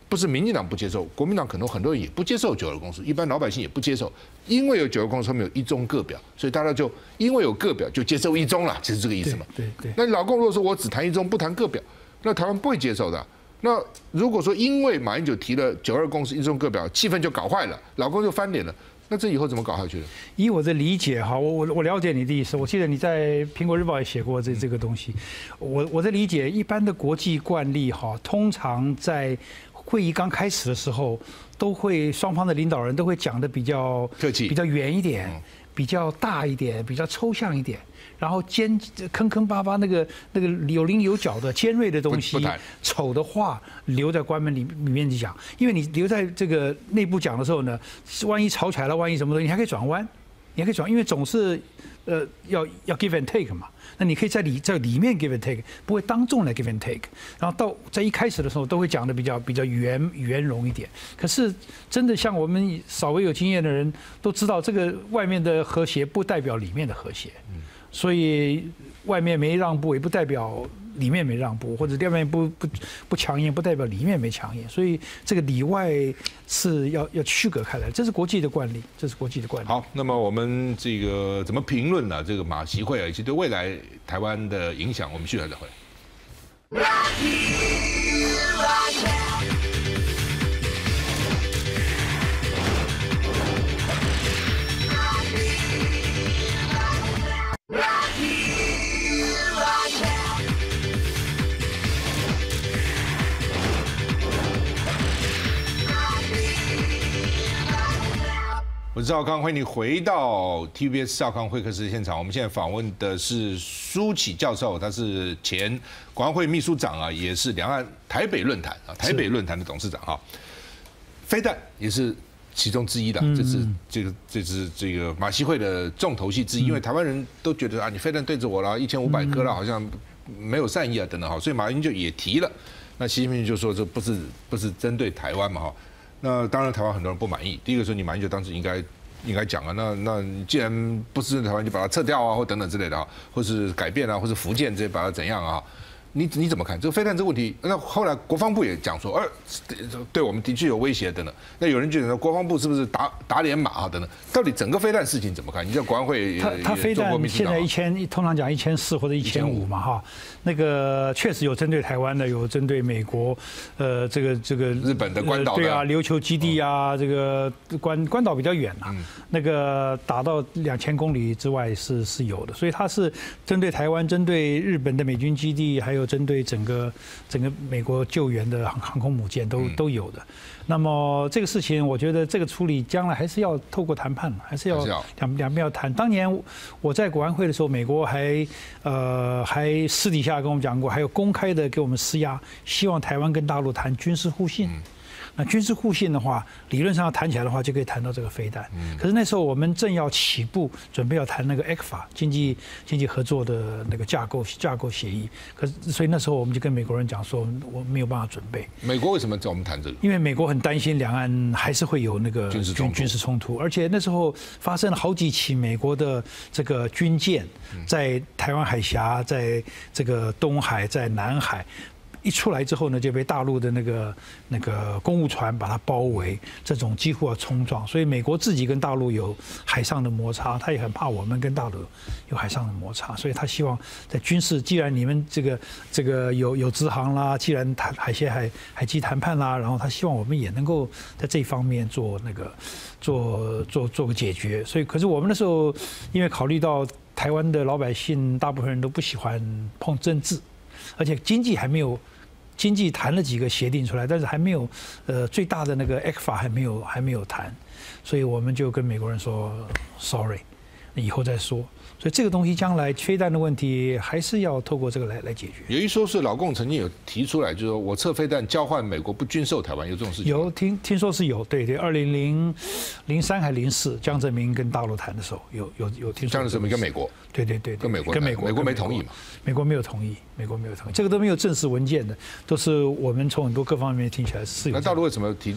不是民进党不接受，国民党可能很多人也不接受九二共识，一般老百姓也不接受，因为有九二共识，后面有一中各表，所以大家就因为有各表就接受一中了，就是这个意思嘛。对对。那老共如果说我只谈一中不谈各表，那台湾不会接受的。那如果说因为马英九提了九二共识、一中各表，气氛就搞坏了，老共就翻脸了。 那这以后怎么搞下去呢？以我的理解哈，我我我了解你的意思。我记得你在《苹果日报》也写过这这个东西。我我的理解，一般的国际惯例哈，通常在会议刚开始的时候，都会双方的领导人都会讲得比较客气、比较远一点、比较大一点、比较抽象一点。 然后尖坑坑巴巴那个那个有棱有角的尖锐的东西，丑的话留在关门里里面去讲，因为你留在这个内部讲的时候呢，万一吵起来了，万一什么东西，你还可以转弯，你还可以转，因为总是呃要要 give and take 嘛，那你可以在里在里面 give and take， 不会当众来 give and take。然后到在一开始的时候都会讲的比较比较圆圆融一点，可是真的像我们稍微有经验的人都知道，这个外面的和谐不代表里面的和谐。嗯 所以外面没让步，也不代表里面没让步，或者外面不不不强硬，不代表里面没强硬。所以这个里外是要要区隔开来，这是国际的惯例，这是国际的惯例。好，那么我们这个怎么评论呢？这个马习会啊，以及对未来台湾的影响，我们继续来聊回来。 我是赵康，欢迎你回到 T V B S 赵康会客室现场。我们现在访问的是苏启教授，他是前国安会秘书长啊，也是两岸台北论坛啊台北论坛的董事长哈。飞弹也是其中之一的，这是这个这是这个马习会的重头戏之一，因为台湾人都觉得啊，你飞弹对着我了，一千五百颗了，好像没有善意啊等等哈，所以马英九也提了，那习近平就说这不是不是针对台湾嘛哈。 那当然，台湾很多人不满意。第一个说，你马英九当时应该应该讲啊，那那你既然不是台湾，就把它撤掉啊，或等等之类的啊，或是改变啊，或是福建这些把它怎样啊？你你怎么看这个飞弹这个问题？那后来国防部也讲说，呃，对我们的确有威胁等等。那有人就讲，国防部是不是打打脸马啊等等？到底整个飞弹事情怎么看？你在国安会，他他飞弹现在一千，通常讲一千四或者一千五嘛哈。 那个确实有针对台湾的，有针对美国，呃，这个这个日本的关岛、呃、对啊，琉球基地啊，嗯、这个关关岛比较远啊，嗯、那个打到两千公里之外是是有的，所以它是针对台湾、针对日本的美军基地，还有针对整个整个美国救援的航航空母舰都、嗯、都有的。那么这个事情，我觉得这个处理将来还是要透过谈判，还是要两两边要谈。当年我在国安会的时候，美国还呃还私底下。 跟我们讲过，还有公开的给我们施压，希望台湾跟大陆谈军事互信。那军事互信的话，理论上要谈起来的话，就可以谈到这个飞弹。可是那时候我们正要起步，准备要谈那个 E C F A 经济经济合作的那个架构架构协议。可是所以那时候我们就跟美国人讲说，我没有办法准备。美国为什么叫我们谈这个？因为美国很担心两岸还是会有那个军事军事冲突，而且那时候发生了好几起美国的这个军舰在台湾海峡、在这个东海、在南海。 一出来之后呢，就被大陆的那个那个公务船把它包围，这种几乎要冲撞，所以美国自己跟大陆有海上的摩擦，他也很怕我们跟大陆有海上的摩擦，所以他希望在军事，既然你们这个这个有有直航啦，既然谈海协海海基谈判啦，然后他希望我们也能够在这方面做那个做做做个解决，所以可是我们那时候因为考虑到台湾的老百姓大部分人都不喜欢碰政治，而且经济还没有。经济谈了几个协定出来，但是还没有，呃，最大的那个 E C F A 还没有还没有谈，所以我们就跟美国人说 sorry， 以后再说。所以这个东西将来飞弹的问题还是要透过这个来来解决。有一说是老共曾经有提出来，就是说我测飞弹交换美国不军售台湾，有这种事情？有听听说是有，对对，二零零零三还零四，江泽民跟大陆谈的时候有有有听说。江泽民跟美国？对对对，跟美国跟美国，美国没同意嘛？美国没有同意，美国没有同意，这个都没有正式文件的，都是我们从很多各方面听起来是有。那大陆为什么提？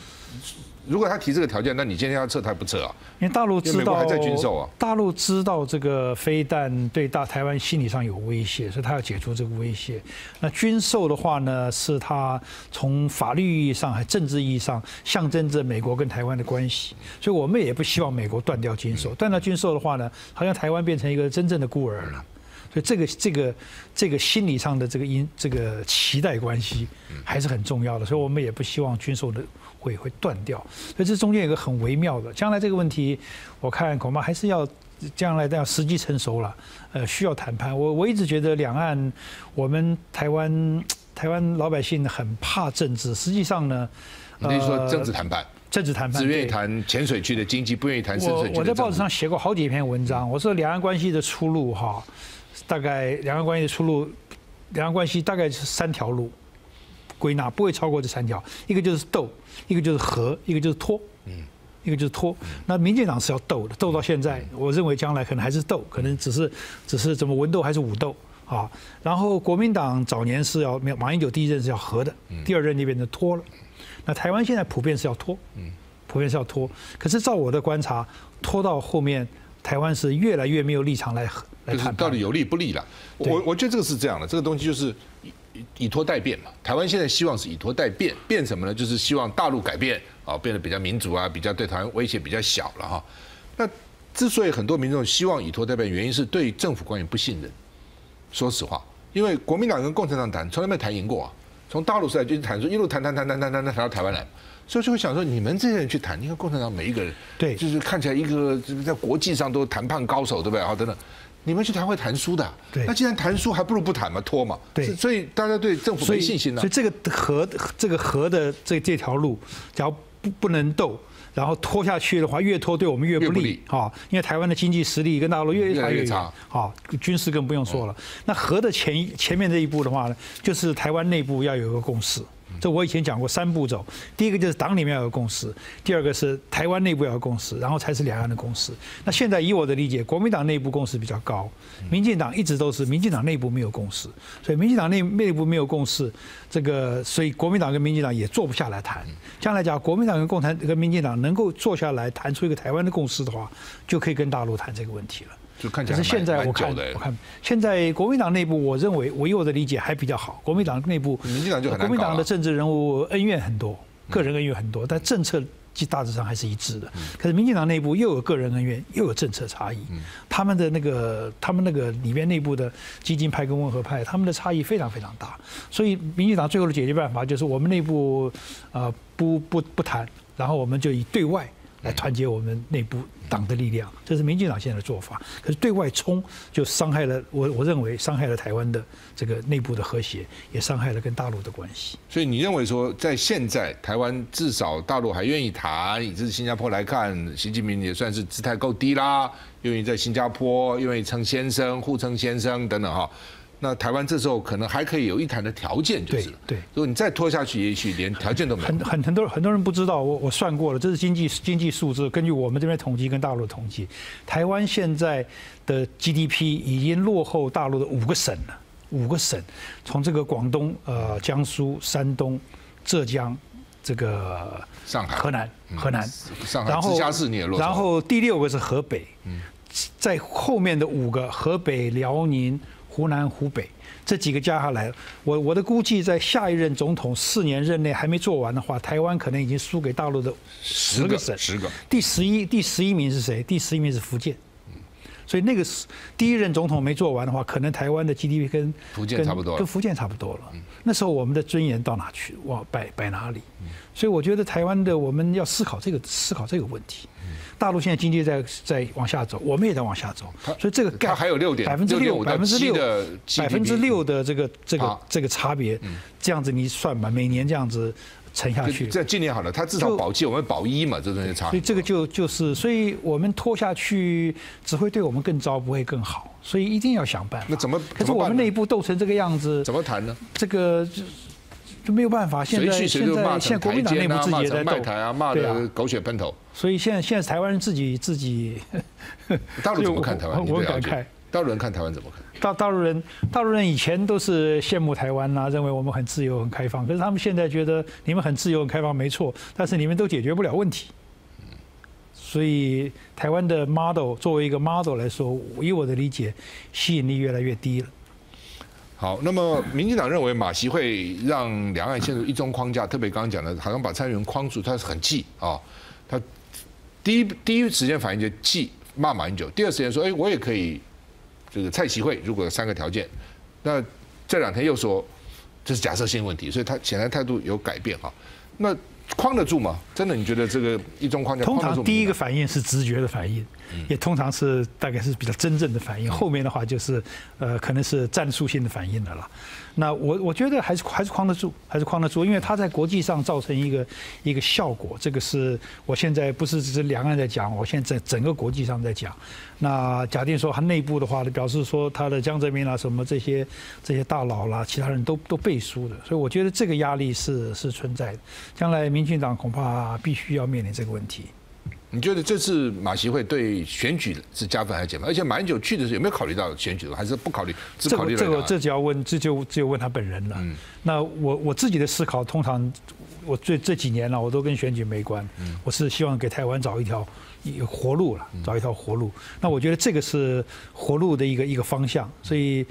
如果他提这个条件，那你今天要撤，他不撤啊？因为大陆知道，还在军售啊。大陆知道这个飞弹对大台湾心理上有威胁，所以他要解除这个威胁。那军售的话呢，是他从法律意义上还政治意义上象征着美国跟台湾的关系，所以我们也不希望美国断掉军售。断掉军售的话呢，好像台湾变成一个真正的孤儿了。所以这个这个这个心理上的这个因这个期待关系还是很重要的，所以我们也不希望军售的会会断掉。所以这中间有一个很微妙的，将来这个问题，我看恐怕还是要将来要时机成熟了，呃，需要谈判。我我一直觉得两岸，我们台湾台湾老百姓很怕政治，实际上呢，呃、你说政治谈判。政治谈判只愿意谈浅水区的经济，不愿意谈深水区的。我我在报纸上写过好几篇文章，我说两岸关系的出路哈，大概两岸关系的出路，两岸关系大概是三条路，归纳不会超过这三条，一个就是斗，一个就是和，一个就是拖，嗯，一个就是拖。那民进党是要斗的，斗到现在，我认为将来可能还是斗，可能只是只是怎么文斗还是武斗。啊，然后国民党早年是要没有马英九第一任是要和的，第二任就变成拖了。那台湾现在普遍是要拖，普遍是要拖。可是照我的观察，拖到后面，台湾是越来越没有立场来来谈判。到底有利不利了？我我觉得这个是这样的，这个东西就是以以拖代变嘛。台湾现在希望是以拖代变，变什么呢？就是希望大陆改变啊，变得比较民主啊，比较对台湾威胁比较小了哈。那之所以很多民众希望以拖代变，原因是对政府官员不信任。说实话，因为国民党跟共产党谈，从来没谈赢过啊。从大陆时代就谈，说一路谈谈谈谈谈谈谈到台湾来，所以就会想说，你们这些人去谈，你看共产党每一个人，对，就是看起来一个在国际上都谈判高手，对不对啊？等等，你们去谈会谈输的、啊，对。那既然谈输，还不如不谈嘛，拖嘛。对。所以大家对政府没信心了、啊。所以这个和这个和的这这条路，只要不不能斗。然后拖下去的话，越拖对我们越不利啊！因为台湾的经济实力跟大陆越来越差啊，军事更不用说了。那和的前前面这一步的话呢，就是台湾内部要有一个共识。这我以前讲过三步走，第一个就是党里面要有共识，第二个是台湾内部要有共识，然后才是两岸的共识。那现在以我的理解，国民党内部共识比较高，民进党一直都是民进党内部没有共识，所以民进党内内部没有共识，这个所以国民党跟民进党也坐不下来谈。将来讲国民党跟共产跟民进党能够坐下来谈出一个台湾的共识的话，就可以跟大陆谈这个问题了。就看起来可是现在我看，我看现在国民党内部，我认为我以我的理解还比较好。国民党内部，民进党就很难搞啊。国民党的政治人物恩怨很多，个人恩怨很多，但政策大致上还是一致的。可是民进党内部又有个人恩怨，又有政策差异。他们的那个，他们那个里面内部的激进派跟温和派，他们的差异非常非常大。所以民进党最后的解决办法就是我们内部啊不不不谈，然后我们就以对外。来团结我们内部党的力量，这是民进党现在的做法。可是对外冲就伤害了我，我认为伤害了台湾的这个内部的和谐，也伤害了跟大陆的关系。所以你认为说，在现在台湾至少大陆还愿意谈，以至新加坡来看，习近平也算是姿态够低啦，愿意在新加坡，愿意称先生、互称先生等等哈。那台湾这时候可能还可以有一谈的条件，就是对。如果你再拖下去，也许连条件都没有。很很很多很多人不知道，我我算过了，这是经济经济数字，根据我们这边统计跟大陆统计，台湾现在的 G D P 已经落后大陆的五个省了，五个省，从这个广东、呃江苏、山东、浙江。这个上海、河南、河南，然后然后第六个是河北，在后面的五个河北、辽宁、湖南、湖北这几个加下来，我我的估计，在下一任总统四年任内还没做完的话，台湾可能已经输给大陆的十个省，十个。第十一第十一名是谁？第十一名是福建。所以那个第一任总统没做完的话，可能台湾的 G D P 跟福建差不多，跟福建差不多了。那时候我们的尊严到哪去？哇，摆摆哪里？所以我觉得台湾的我们要思考这个思考这个问题。大陆现在经济在在往下走，我们也在往下走，所以这个它还有六点百分之六、百分之六的百分之六的这个这个这个差别，这样子你算吧，每年这样子。 沉下去，这今年好了，他至少保七，我们保一嘛，这东西差。所以这个就就是，所以我们拖下去只会对我们更糟，不会更好。所以一定要想办法。那怎么？可是我们内部斗成这个样子，怎么谈呢？这个就没有办法。现在现在现在国民党内部自己也在斗，骂台啊，骂的狗血喷头。所以现在现在台湾人自己自己，大陆怎么看台湾？我感慨。 大陆人看台湾怎么看？大大陆人，大陆人以前都是羡慕台湾啦、啊，认为我们很自由、很开放。可是他们现在觉得你们很自由、很开放没错，但是你们都解决不了问题。所以台湾的 model 作为一个 model 来说，以我的理解，吸引力越来越低了。好，那么民进党认为马习会让两岸陷入一中框架，特别刚刚讲的，好像把蔡英文框住，他是很气啊。他第一第一时间反应就气骂马英九，第二时间说，哎、欸，我也可以。 这个蔡习会如果有三个条件，那这两天又说这是假设性问题，所以他显然态度有改变哈。那框得住吗？真的，你觉得这个一中框架？通常第一个反应是直觉的反应，也通常是大概是比较真正的反应。后面的话就是呃，可能是战术性的反应了啦。那我我觉得还是还是框得住，还是框得住，因为它在国际上造成一个一个效果。这个是我现在不是只是两岸在讲，我现在整个国际上在讲。 那假定说他内部的话，表示说他的江泽民啦、啊、什么这些这些大佬啦、啊，其他人都都背书的，所以我觉得这个压力是是存在的。将来民进党恐怕必须要面临这个问题。你觉得这次马习会对选举是加分还是减分？而且马英九去的时候有没有考虑到选举，还是不考虑？只考虑这个这就要问，这就只有问他本人了。嗯、那我我自己的思考，通常我最这几年了、啊，我都跟选举没关，嗯、我是希望给台湾找一条。 活路了，找一条活路。那我觉得这个是活路的一个一个方向。所以，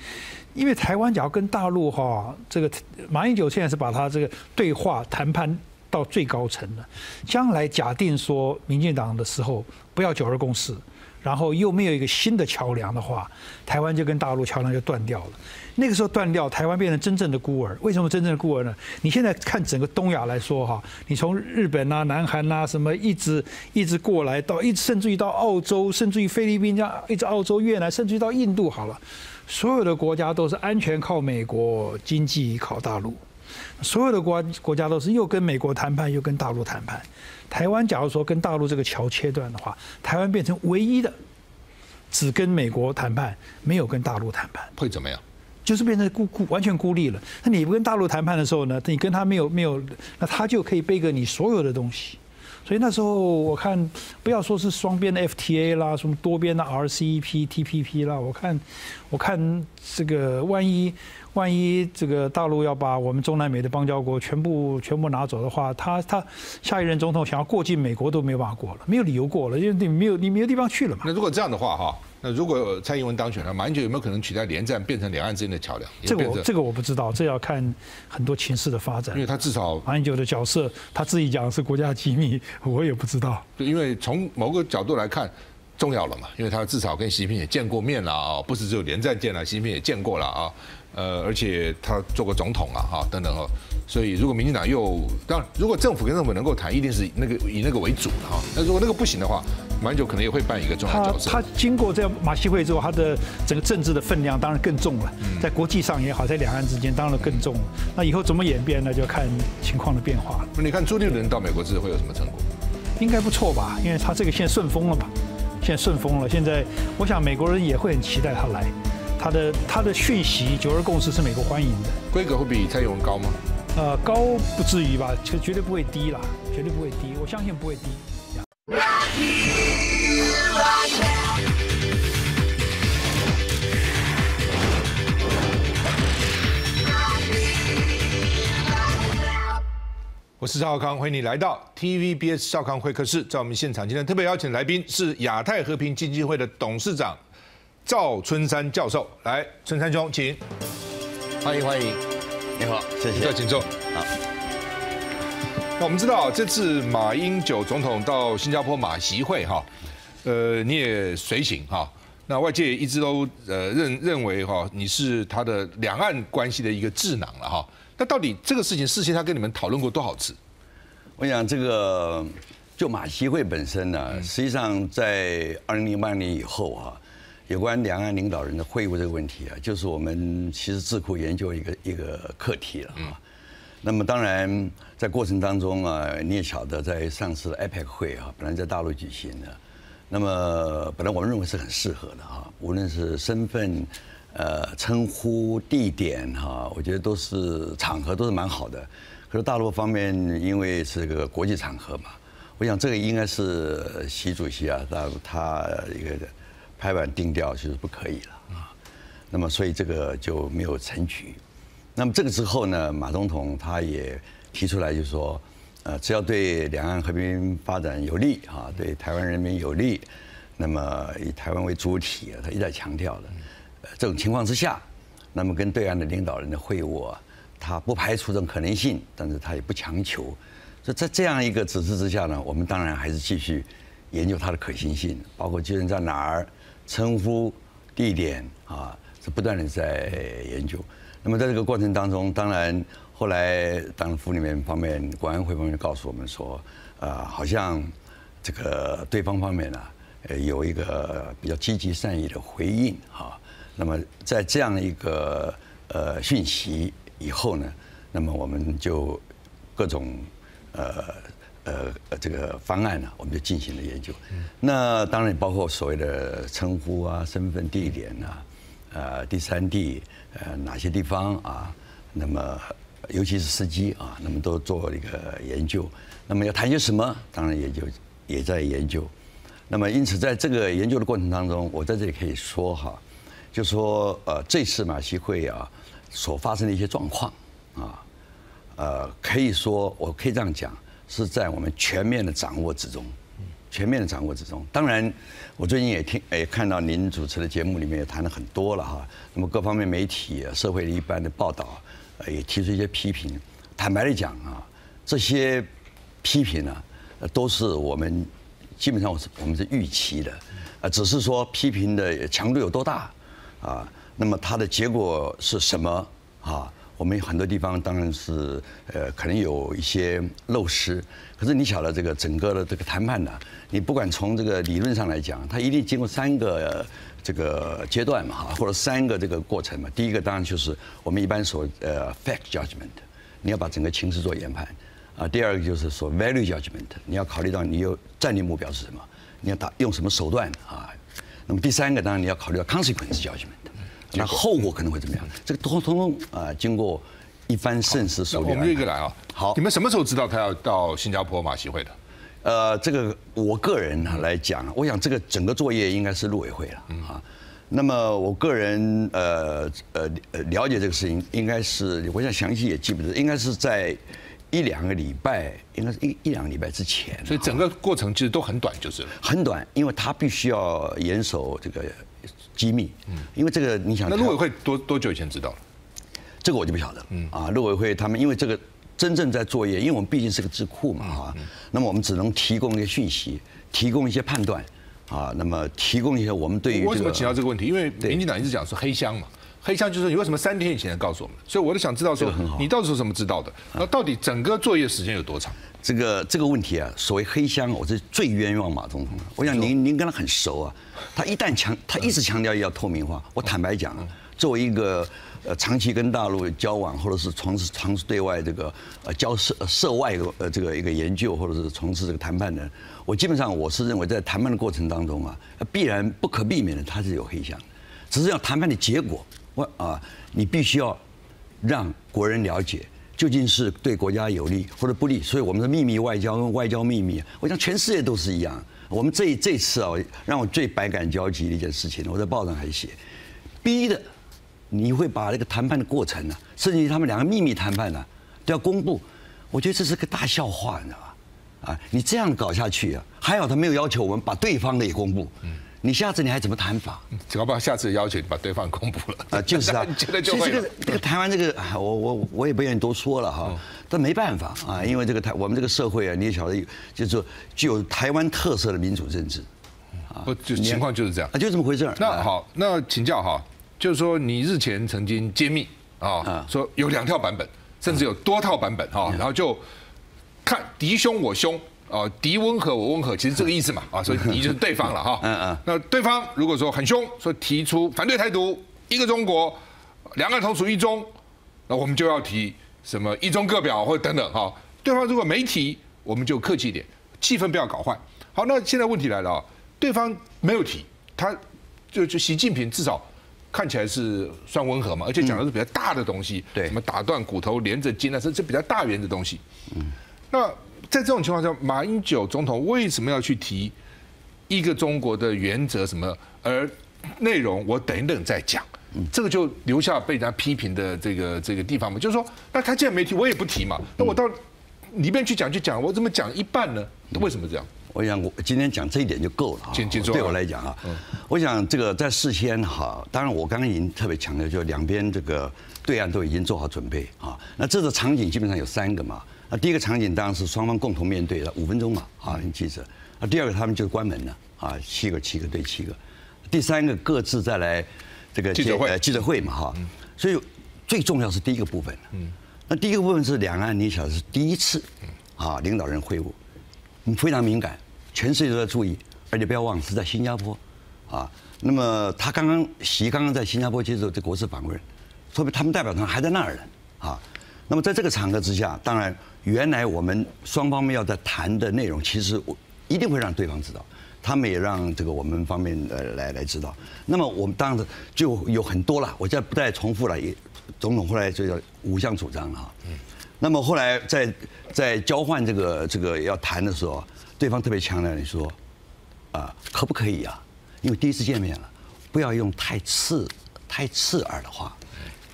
因为台湾只要跟大陆哈，这个马英九现在是把他这个对话谈判到最高层了。将来假定说民进党的时候，不要九二共识，然后又没有一个新的桥梁的话，台湾就跟大陆桥梁就断掉了。那个时候断掉，台湾变成真正的孤儿。为什么真正的孤儿呢？你现在看整个东亚来说哈，你从日本啊、南韩啊什么一直一直过来到，一直甚至于到澳洲，甚至于菲律宾这样，一直澳洲、越南，甚至于到印度好了，所有的国家都是安全靠美国，经济靠大陆，所有的国国家都是又跟美国谈判，又跟大陆谈判。台湾假如说跟大陆这个桥切断的话，台湾变成唯一的只跟美国谈判，没有跟大陆谈判，会怎么样？ 就是变成孤孤完全孤立了。那你不跟大陆谈判的时候呢，你跟他没有没有，那他就可以背个你所有的东西。所以那时候我看，不要说是双边的 F T A 啦，什么多边的 R C E P、T P P 啦，我看我看这个万一万一这个大陆要把我们中南美的邦交国全部全部拿走的话，他他下一任总统想要过境美国都没有办法过了，没有理由过了，因为你没有你没有地方去了嘛。那如果这样的话哈。 那如果蔡英文当选了，马英九有没有可能取代连战，变成两岸之间的桥梁？这个我这个我不知道，这要看很多情势的发展。因为他至少马英九的角色，他自己讲是国家机密，我也不知道。对，因为从某个角度来看，重要了嘛，因为他至少跟习近平也见过面了啊，不是只有连战见了，习近平也见过了啊，呃，而且他做过总统啊，哈，等等哦。所以如果民进党又当然，如果政府跟政府能够谈，一定是那个以那个为主了哈。那如果那个不行的话， 马英九可能也会扮演一个重要角色。他他经过这马习会之后，他的整个政治的分量当然更重了，在国际上也好，在两岸之间当然更重了。那以后怎么演变呢？就要看情况的变化了。你看朱立伦到美国之后会有什么成果？应该不错吧，因为他这个现在顺风了嘛，现在顺风了。现在我想美国人也会很期待他来，他的他的讯息九二共识是美国欢迎的。规格会比蔡英文高吗？呃，高不至于吧，绝绝对不会低啦，绝对不会低，我相信不会低。 Right here, right now. Right here, right now. 我是赵少康，欢迎你来到 T V B S 少康会客室。在我们现场，今天特别邀请来宾是亚太和平基金会的董事长赵春山教授。来，春山兄，请。欢迎欢迎，你好，谢谢。请坐，好。 那我们知道，这次马英九总统到新加坡马习会哈，呃，你也随行哈。那外界一直都呃认认为哈，你是他的两岸关系的一个智囊了哈。那到底这个事情事先他跟你们讨论过多少次？我想这个就马习会本身呢、啊，实际上在二零零八年以后啊，有关两岸领导人的会晤这个问题啊，就是我们其实智库研究一个一个课题了啊。那么当然在过程当中啊，你也晓得，在上次的 A P E C 会啊，本来在大陆举行的。那么本来我们认为是很适合的哈，无论是身份、呃称呼、地点哈，我觉得都是场合都是蛮好的。可是大陆方面因为是个国际场合嘛，我想这个应该是习主席啊，他他一个拍板定调就是不可以了啊。那么所以这个就没有成局。那么这个之后呢，马总统他也提出来，就是说。呃，只要对两岸和平发展有利啊，对台湾人民有利，那么以台湾为主体，他一再强调的，呃，这种情况之下，那么跟对岸的领导人的会晤啊，他不排除这种可能性，但是他也不强求。所以在这样一个指示之下呢，我们当然还是继续研究它的可行性，包括究竟在哪儿、称呼、地点啊，是不断的在研究。那么在这个过程当中，当然。后来，当然，府里面方面，国安会方面告诉我们说，呃，好像这个对方方面呢、啊，呃，有一个比较积极善意的回应哈。那么在这样的一个呃讯息以后呢，那么我们就各种呃呃这个方案呢、啊，我们就进行了研究。那当然包括所谓的称呼啊、身份、地点啊、呃第三地呃哪些地方啊，那么。尤其是司机啊，那么都做了一个研究。那么要谈些什么，当然也就也在研究。那么因此，在这个研究的过程当中，我在这里可以说哈，就说呃，这次马习会啊所发生的一些状况啊，呃，可以说我可以这样讲，是在我们全面的掌握之中，全面的掌握之中。当然，我最近也听也看到您主持的节目里面也谈了很多了哈。那么各方面媒体、社会的一般的报道。也提出一些批评，坦白的讲啊，这些批评呢、啊，都是我们基本上我们是预期的，啊，只是说批评的强度有多大啊，那么它的结果是什么啊？我们很多地方当然是呃，可能有一些漏失，可是你晓得这个整个的这个谈判呢、啊，你不管从这个理论上来讲，它一定经过三个。这个阶段嘛，或者三个这个过程嘛。第一个当然就是我们一般所呃 fact judgment， 你要把整个情势做研判啊。第二个就是所 value judgment， 你要考虑到你有战略目标是什么，你要打用什么手段啊。那么第三个当然你要考虑到 consequence judgment， 那后果可能会怎么样？这个通通通啊，经过一番慎思熟虑。我们一个来啊，好，你们什么时候知道他要到新加坡马习会的？呃，这个我个人来讲，我想这个整个作业应该是陆委会了啊。那么我个人呃呃了解这个事情，应该是我想详细也记不得，应该是在一两个礼拜，应该是一一两个礼拜之前。所以整个过程其实都很短，就是了。很短，因为他必须要严守这个机密。嗯。因为这个你想，那陆委会多多久以前知道了？这个我就不晓得了。嗯。啊，陆委会他们因为这个。真正在作业，因为我们毕竟是个智库嘛，哈，那么我们只能提供一些讯息，提供一些判断，啊，那么提供一些我们对于、这个、我为什么请教这个问题？因为民进党一直讲说黑箱嘛，黑箱就是你为什么三天以前告诉我们？所以我就想知道说，你到底是怎么知道的？那到底整个作业时间有多长？这个这个问题啊，所谓黑箱，我是最冤枉马总统的。我想您您跟他很熟啊，他一旦强，他一直强调要透明化。我坦白讲、啊，作为一个。呃，长期跟大陆交往，或者是从事从事对外这个呃交涉涉外呃这个一个研究，或者是从事这个谈判的，我基本上我是认为在谈判的过程当中啊，必然不可避免的它是有黑箱，只是要谈判的结果，我啊，你必须要让国人了解究竟是对国家有利或者不利，所以我们的秘密外交跟外交秘密，我想全世界都是一样。我们这这次啊，让我最百感交集的一件事情，我在报上还写，逼的。你会把这个谈判的过程呢、啊，甚至于他们两个秘密谈判呢、啊，都要公布。我觉得这是个大笑话，你知道吧？啊，你这样搞下去啊，还好他没有要求我们把对方的也公布。嗯，你下次你还怎么谈法？搞不好下次要求你把对方公布了啊，就是啊。所以这个这个台湾这个，我我我也不愿意多说了哈，但没办法啊，因为这个台我们这个社会啊，你也晓得，就是具有台湾特色的民主政治。不，就情况就是这样，就这么回事。那好，那请教哈，就是说你日前曾经揭秘啊，说有两套版本，甚至有多套版本哈，然后就看敌凶我凶。 哦，敌温和我温和，其实这个意思嘛，啊，所以敌就是对方了哈。嗯嗯。那对方如果说很凶，说提出反对台独、一个中国、两岸同属一中，那我们就要提什么一中各表或等等哈。对方如果没提，我们就客气一点，气氛不要搞坏。好，那现在问题来了啊，对方没有提，他就就习近平至少看起来是算温和嘛，而且讲的是比较大的东西，对，什么打断骨头连着筋啊，这是比较大圆的东西。嗯。那 在这种情况下，马英九总统为什么要去提一个中国的原则什么？而内容我等等再讲，这个就留下被人家批评的这个这个地方嘛。就是说，那他既然没提，我也不提嘛。那我到里面去讲去讲，我怎么讲一半呢？为什么这样？我想我今天讲这一点就够了啊。对我来讲啊，我想这个在事先哈，当然我刚刚已经特别强调，就两边这个对岸都已经做好准备啊。那这个场景基本上有三个嘛。 那第一个场景当然是双方共同面对了五分钟嘛，啊，你记着。那第二个他们就关门了，啊，七个七个对七个。第三个各自再来这个记者会记者会嘛，哈。所以最重要是第一个部分。嗯。那第一个部分是两岸，你想是第一次，啊，领导人会晤，非常敏感，全世界都在注意，而且不要忘是在新加坡，啊。那么他刚刚习刚刚在新加坡接受这国事访问，说明他们代表团还在那儿呢，啊。 那么在这个场合之下，当然原来我们双方面要在谈的内容，其实我一定会让对方知道，他们也让这个我们方面呃来来知道。那么我们当然就有很多了，我再不再重复了。也总统后来就叫五项主张了哈。嗯。那么后来在在交换这个这个要谈的时候，对方特别强调你说，啊，可不可以啊？因为第一次见面了，不要用太刺太刺耳的话，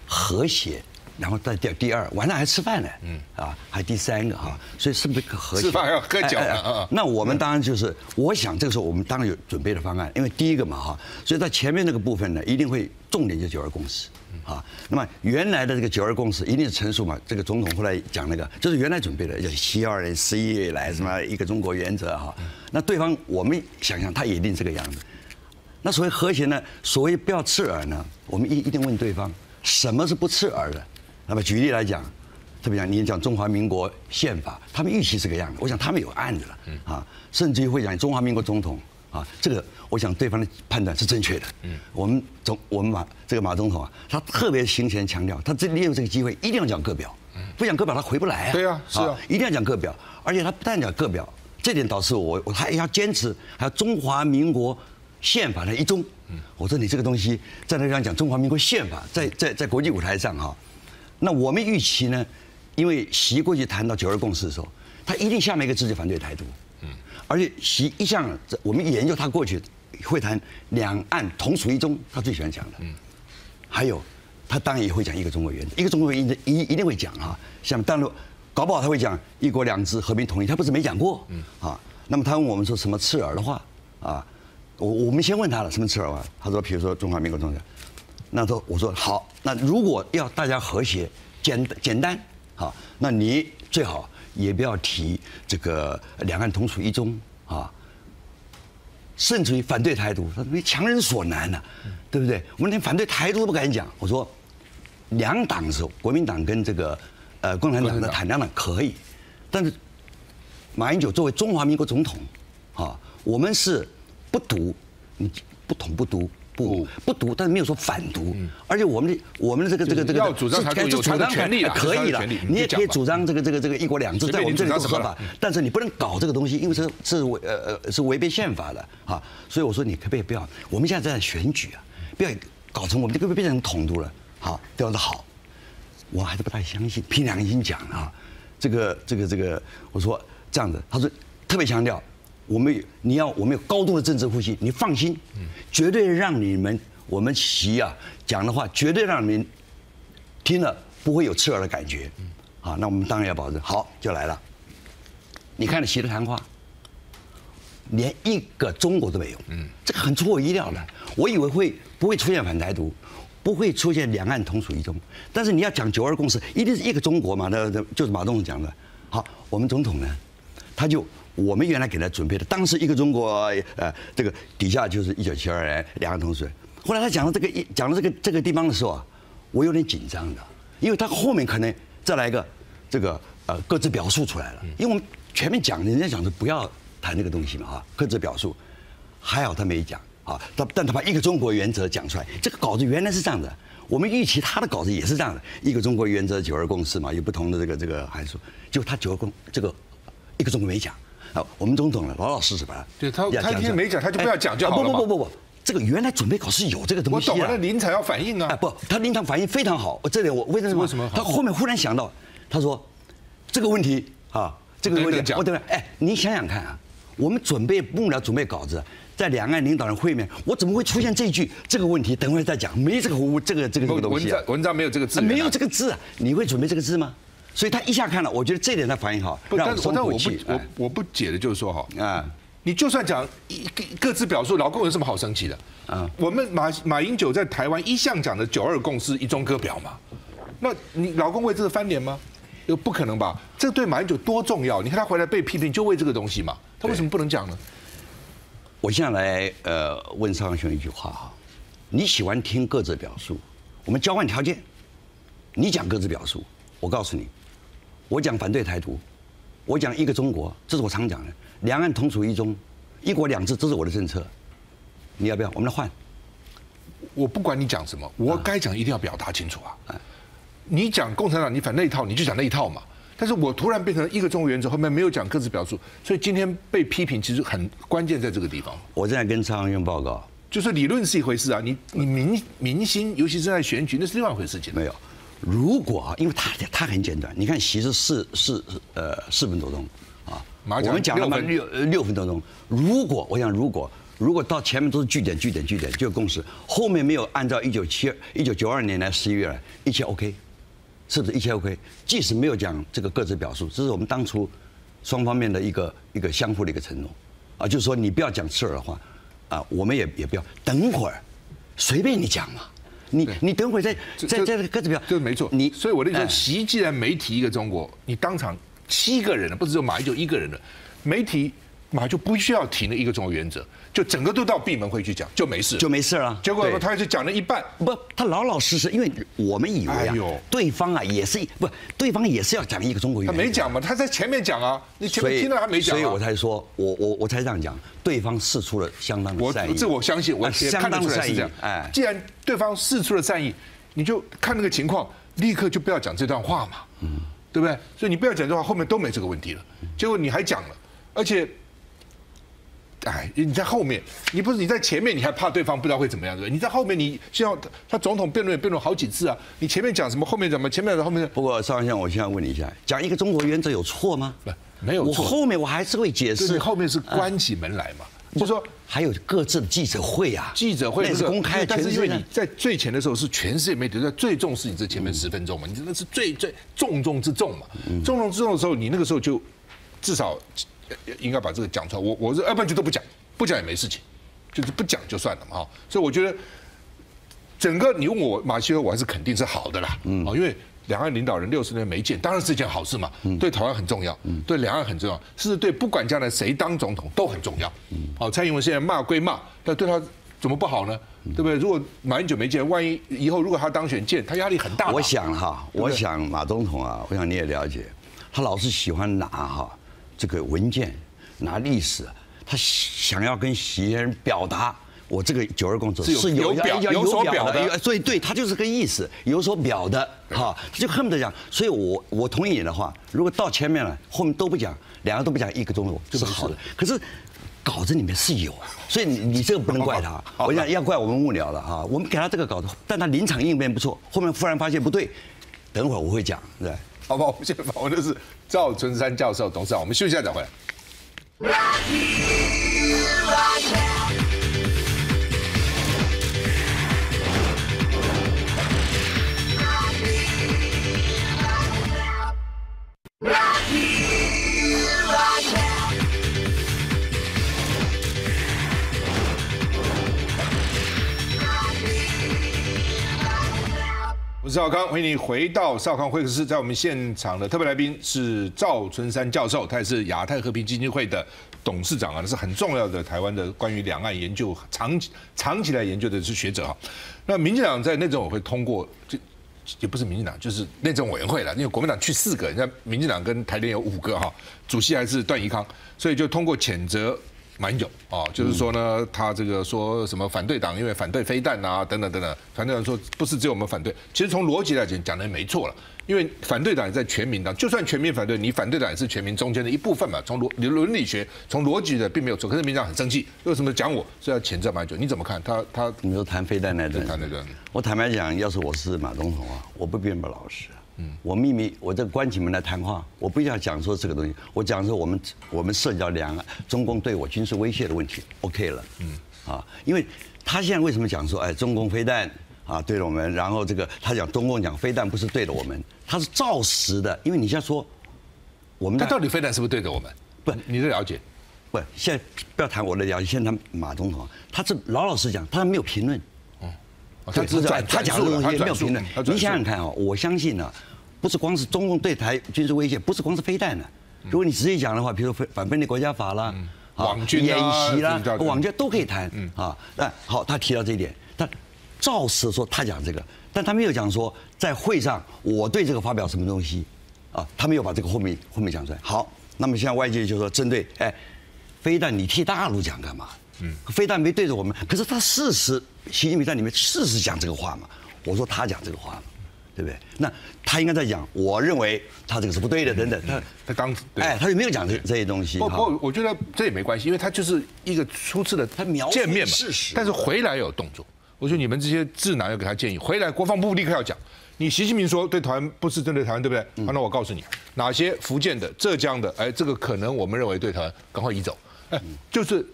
和谐。 然后再第第二，晚上还吃饭呢，嗯啊，还第三个哈，所以是不是和谐？吃饭还要喝酒啊？那我们当然就是，我想这个时候我们当然有准备的方案，因为第一个嘛哈，所以在前面那个部分呢，一定会重点就九二共识啊。那么原来的这个九二共识一定是陈述嘛，这个总统后来讲那个，就是原来准备的，要七二年十一月以来什么一个中国原则哈。那对方我们想想他也一定这个样子。那所谓和谐呢，所谓不要刺耳呢，我们一一定问对方什么是不刺耳的。 那么举例来讲，特别讲你讲中华民国宪法，他们预期这个样子，我想他们有案子了啊，甚至于会讲中华民国总统啊，这个我想对方的判断是正确的。嗯，我们总我们马这个马总统啊，他特别行前强调，他这利用这个机会一定要讲各表，不讲各表他回不来啊。对啊，是啊，一定要讲各表，而且他不但讲各表，这点导致我我他也要坚持，还有中华民国。 宪法的一中，我说你这个东西在那上讲中华民国宪法，在在在国际舞台上哈，那我们预期呢，因为习过去谈到九二共识的时候，他一定下面一个字就反对台独，嗯，而且习一向我们研究他过去会谈两岸同属一中，他最喜欢讲的，嗯，还有他当然也会讲一个中国原则，一个中国原则一一定会讲哈，像大陆搞不好他会讲一国两制和平统一，他不是没讲过，嗯啊，那么他问我们说什么刺耳的话啊？ 我我们先问他了，什么刺耳话？他说，比如说中华民国中央，那说我说好，那如果要大家和谐、简简单，好，那你最好也不要提这个两岸同属一中啊，甚至于反对台独，他说强人所难呐、啊，对不对？我们连反对台独都不敢讲。我说，两党的时候，国民党跟这个呃共产党的谈两党可以，但是马英九作为中华民国总统，啊，我们是。 不独，你不统不独，不不独，但是没有说反独，而且我们的我们的这个这个这个要主张台独有主张权利了，可以了，你也可以主张这个这个这个一国两制，在我们这里是合法，但是你不能搞这个东西，因为这这是违呃呃是违背宪法的啊，所以我说你可不可以不要，我们现在在选举啊，不要搞成我们这个变成统独了，好，这样子好，我还是不太相信，凭良心讲啊，这个这个这个，我说这样子，他说特别强调。 我们有，你要我们有高度的政治呼吸，你放心，绝对让你们我们习啊讲的话，绝对让你们听了不会有刺耳的感觉。啊，那我们当然要保证。好，就来了。你看了习的谈话，连一个中国都没有，嗯，这个很出我意料的。我以为会不会出现反台独，不会出现两岸同属一中，但是你要讲九二共识，一定是一个中国嘛，那就是马总统讲的。好，我们总统呢，他就。我们原来给他准备的，当时一个中国，呃，这个底下就是一九七二年两岸同水。后来他讲到这个一讲到这个这个地方的时候啊，我有点紧张的，因为他后面可能再来一个这个呃各自表述出来了，因为我们前面讲人家讲的不要谈这个东西嘛哈，各自表述，还好他没讲啊，他但他把一个中国原则讲出来，这个稿子原来是这样的。 我们预期他的稿子也是这样的，一个中国原则九二共识嘛，有不同的这个这个函数。就他九二共这个一个中国没讲啊，我们总统呢老老实实把它对他他今天没讲，他就不要讲就好了嘛。不不不不，这个原来准备稿是有这个东西。我懂了，临场要反应啊。啊不，他临场反应非常好，这点我为什么？为什么？他后面忽然想到，他说这个问题啊，这个问题，我等等，哎，你想想看啊，我们准备幕僚准备稿子。 在两岸领导人会面，我怎么会出现这句这个问题？等会再讲，没这个这个这个这个东西、啊。文章文章没有这个字、啊，没有这个字、啊，你会准备这个字吗？所以他一下看了，我觉得这点他反应好，让我松口气。我我不解的就是说哈，啊、嗯，你就算讲各自表述，老共有什么好生气的？啊、嗯，我们马马英九在台湾一向讲的九二共识一中各表嘛，那你老共为这个翻脸吗？又不可能吧？这对马英九多重要？你看他回来被批评，就为这个东西嘛，他为什么不能讲呢？ 我现在来呃问尚雄一句话哈，你喜欢听各自表述，我们交换条件，你讲各自表述，我告诉你，我讲反对台独，我讲一个中国，这是我常讲的，两岸同属一中，一国两制，这是我的政策，你要不要？我们来换。我不管你讲什么，我该讲一定要表达清楚啊。你讲共产党，你反那一套，你就讲那一套嘛。 但是我突然变成一个中国原则，后面没有讲各自表述，所以今天被批评其实很关键在这个地方。我正在跟常用报告，就是理论是一回事啊，你你民民心，尤其是在选举，那是另外一回事情。没有，如果啊，因为他他很简短，你看其实四四呃四分多钟啊，我们讲了嘛六六分多钟。如果我想如果如果到前面都是句点句点句点就有共识，后面没有按照一九七一九九二年来十一月来一切 OK。 是不是一切 OK？ 即使没有讲这个各自表述，这是我们当初双方面的一个一个相互的一个承诺啊，就是说你不要讲刺耳的话啊，我们也也不要。等会儿随便你讲嘛，你你等会儿再再再各自表，对，没错。你所以我的意思，习既然媒体一个中国，你当场七个人了，不是只有马英九一个人了，媒体。 马就不需要提那一个中国原则，就整个都到闭门会去讲，就没事，就没事了。结果他就讲了一半，不，他老老实实，因为我们以为啊，哎、对方啊也是不，对方也是要讲一个中国原则。他没讲嘛，他在前面讲啊，你前面听到他没讲、啊所，所以我才说，我我我才这样讲，对方释出了相当的善意，我这我相信，我也看得出来是这样。哎，既然对方释出了善意，你就看那个情况，立刻就不要讲这段话嘛，嗯，对不对？所以你不要讲这话，后面都没这个问题了。结果你还讲了，而且。 哎，你在后面，你不是你在前面，你还怕对方不知道会怎么样，对不对？你在后面，你像他总统辩论也辩论好几次啊，你前面讲什么，后面怎么，前面后面。不过尚相，我现在问你一下，讲一个中国原则有错吗？不，没有错。我后面我还是会解释。对，后面是关起门来嘛，嗯、就说还有各自的记者会啊，记者会那是公开，但是因为你在最前的时候是全世界媒体在最重视你这前面十分钟嘛，嗯、你那是最最重中之重嘛，重中之重的时候，你那个时候就至少。 应该把这个讲出来，我我是要不然就都不讲，不讲也没事情，就是不讲就算了嘛哈。所以我觉得整个你问我马歇尔，我还是肯定是好的啦，嗯，因为两岸领导人六十年没见，当然是件好事嘛，对台湾很重要，对两岸很重要，甚至对不管将来谁当总统都很重要。好，蔡英文现在骂归骂，但对他怎么不好呢？对不对？如果马英九没见，万一以后如果他当选见，他压力很大。我想哈，我想马总统啊，我想你也了解，他老是喜欢拿哈。 这个文件拿历史，他想要跟习先生表达，我这个九二共识是有表有所表的，所以对他就是个意思，有所表的哈，他就恨不得讲。所以我我同意你的话，如果到前面了，后面都不讲，两个都不讲，一个中国是好的。可是稿子里面是有，所以你这个不能怪他，我想要怪我们幕僚了哈。我们给他这个稿子，但他临场应变不错，后面忽然发现不对，等会儿我会讲，对。 好吧，我们现在访问的是赵春山教授、董事长，我们休息一下再回来。是少康，欢迎你回到少康会客室。在我们现场的特别来宾是赵春山教授，他也是亚太和平基金会的董事长啊，那是很重要的台湾的关于两岸研究长长期来研究的是学者哈。那民进党在内政委会通过，就也不是民进党，就是内政委员会了，因为国民党去四个，人家民进党跟台联有五个哈，主席还是段宜康，所以就通过谴责。 马英九啊，就是说呢，他这个说什么反对党，因为反对飞弹啊，等等等等，反对党说不是只有我们反对，其实从逻辑来讲讲的没错了，因为反对党也在全民党，就算全民反对，你反对党也是全民中间的一部分嘛，从伦伦理学、从逻辑的并没有错，可是民进党很生气，为什么讲我是要谴责马英九？你怎么看？他他你说谈飞弹那段，谈那段，我坦白讲，要是我是马总统啊，我不变不老实。 嗯，我秘密，我这关起门来谈话，我不想讲说这个东西，我讲说我们我们涉及到两岸中共对我军事威胁的问题 ，OK 了，嗯，啊，因为他现在为什么讲说，哎，中共飞弹啊对着我们，然后这个他讲中共讲飞弹不是对着我们，他是照实的，因为你现在说我们他到底飞弹是不是对着我们？不，你的了解，不，现在不要谈我的了解，现在他马总统他这老老实讲，他没有评论。 他只讲，他讲的东西没有评论。你想想看啊、哦，我相信呢、啊，不是光是中共对台军事威胁，不是光是飞弹呢、啊。如果你直接讲的话，比如说反分裂国家法啦、啊、网军演习啦、网军都可以谈啊。那好，他提到这一点，但照实说他讲这个，但他没有讲说在会上我对这个发表什么东西啊，他没有把这个后面后面讲出来。好，那么现在外界就说针对哎，飞弹你替大陆讲干嘛？ 嗯，非但没对着我们，可是他事实，习近平在里面事实讲这个话嘛，我说他讲这个话嘛，对不对？那他应该在讲，我认为他这个是不对的，等等。他他当哎，他就没有讲这这些东西。不不，我觉得这也没关系，因为他就是一个初次的他描见面嘛，但是回来有动作。我说你们这些智囊要给他建议，回来国防部立刻要讲，你习近平说对台湾不是针对台湾，对不对？嗯、那我告诉你，哪些福建的、浙江的，哎，这个可能我们认为对台湾，赶快移走，哎，就是。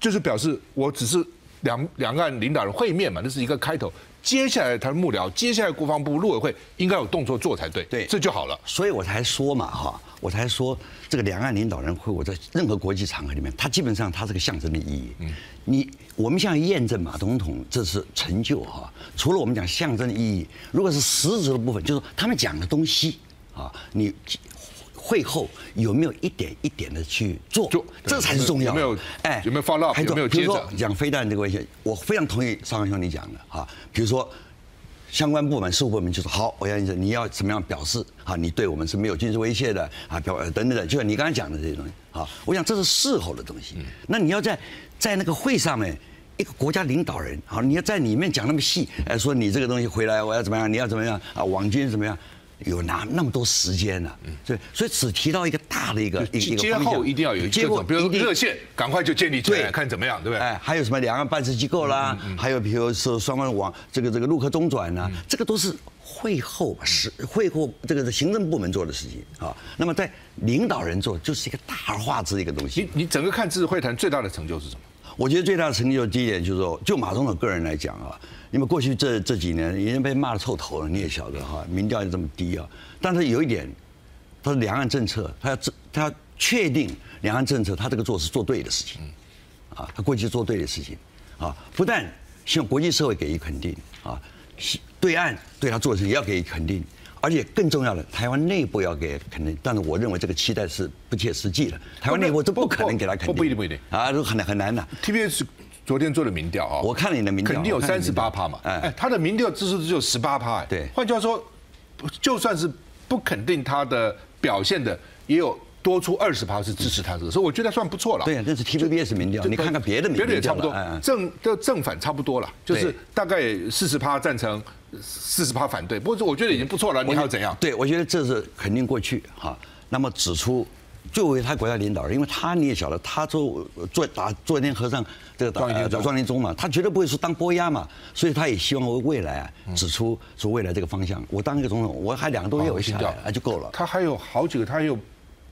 就是表示我只是两两岸领导人会面嘛，那是一个开头。接下来他的幕僚，接下来国防部、陆委会应该有动作做才对，对，这就好了。所以我才说嘛，哈，我才说这个两岸领导人会，我在任何国际场合里面，它基本上它是个象征的意义。嗯，你我们现在验证马总统这次成就哈，除了我们讲象征的意义，如果是实质的部分，就是他们讲的东西啊，你。 会后有没有一点一点的去做，这才是重要。有没有哎，有没有 follow up？ 有没有接着讲飞弹这个问题？我非常同意少康兄弟讲的哈。比如说，相关部门、事务部门就说好，我要你你要怎么样表示啊？你对我们是没有军事威胁的啊，表等等等，就是你刚才讲的这些东西啊。我想这是事后的东西。那你要在在那个会上面，一个国家领导人啊，你要在里面讲那么细，哎，说你这个东西回来我要怎么样，你要怎么样啊，网军怎么样？ 有哪那么多时间呢？对，所以只提到一个大的一个一个接后一定要有结果，比如热线赶快就建立起来，看怎么样，对不对？哎，还有什么两岸办事机构啦，还有比如说双方往这个这个陆客中转呐，这个都是会后是会后这个行政部门做的事情啊。那么在领导人做就是一个大而化之的一个东西。你你整个看这次会谈最大的成就是什么？我觉得最大的成就第一点就是说，就马总统个人来讲啊。 因为过去这这几年，已经被骂得臭头了，你也晓得哈，民调就这么低啊。但是有一点，他是两岸政策，他要他要确定两岸政策，他这个做是做对的事情，啊，他过去做对的事情，啊，不但向国际社会给予肯定啊，对岸对他做的事情也要给予肯定，而且更重要的，台湾内部要给肯定。但是我认为这个期待是不切实际的，台湾内部这不可能给他肯定，不一定不一定啊，这很难很难的。T V B S 昨天做的民调啊，我看了你的民调，肯定有三十八趴嘛。哎，他的民调支持只有十八趴。对，换句话说，就算是不肯定他的表现的，也有多出二十趴是支持他的，所以我觉得算不错了。对，这是 T V B S 民调，你看看别的民调，别的也差不多，正的正反差不多了，就是大概四十趴赞成，四十趴反对。不过我觉得已经不错了，你还要怎样？对，我觉得这是肯定过去哈。那么指出。 作为他国家领导人，因为他你也晓得，他做做打做天和尚，这个打打壮年宗嘛，他绝对不会说当波压嘛，所以他也希望为未来啊指出说未来这个方向。我当一个总统，我还两个多月我下来啊就够了。他还有好几个，他还有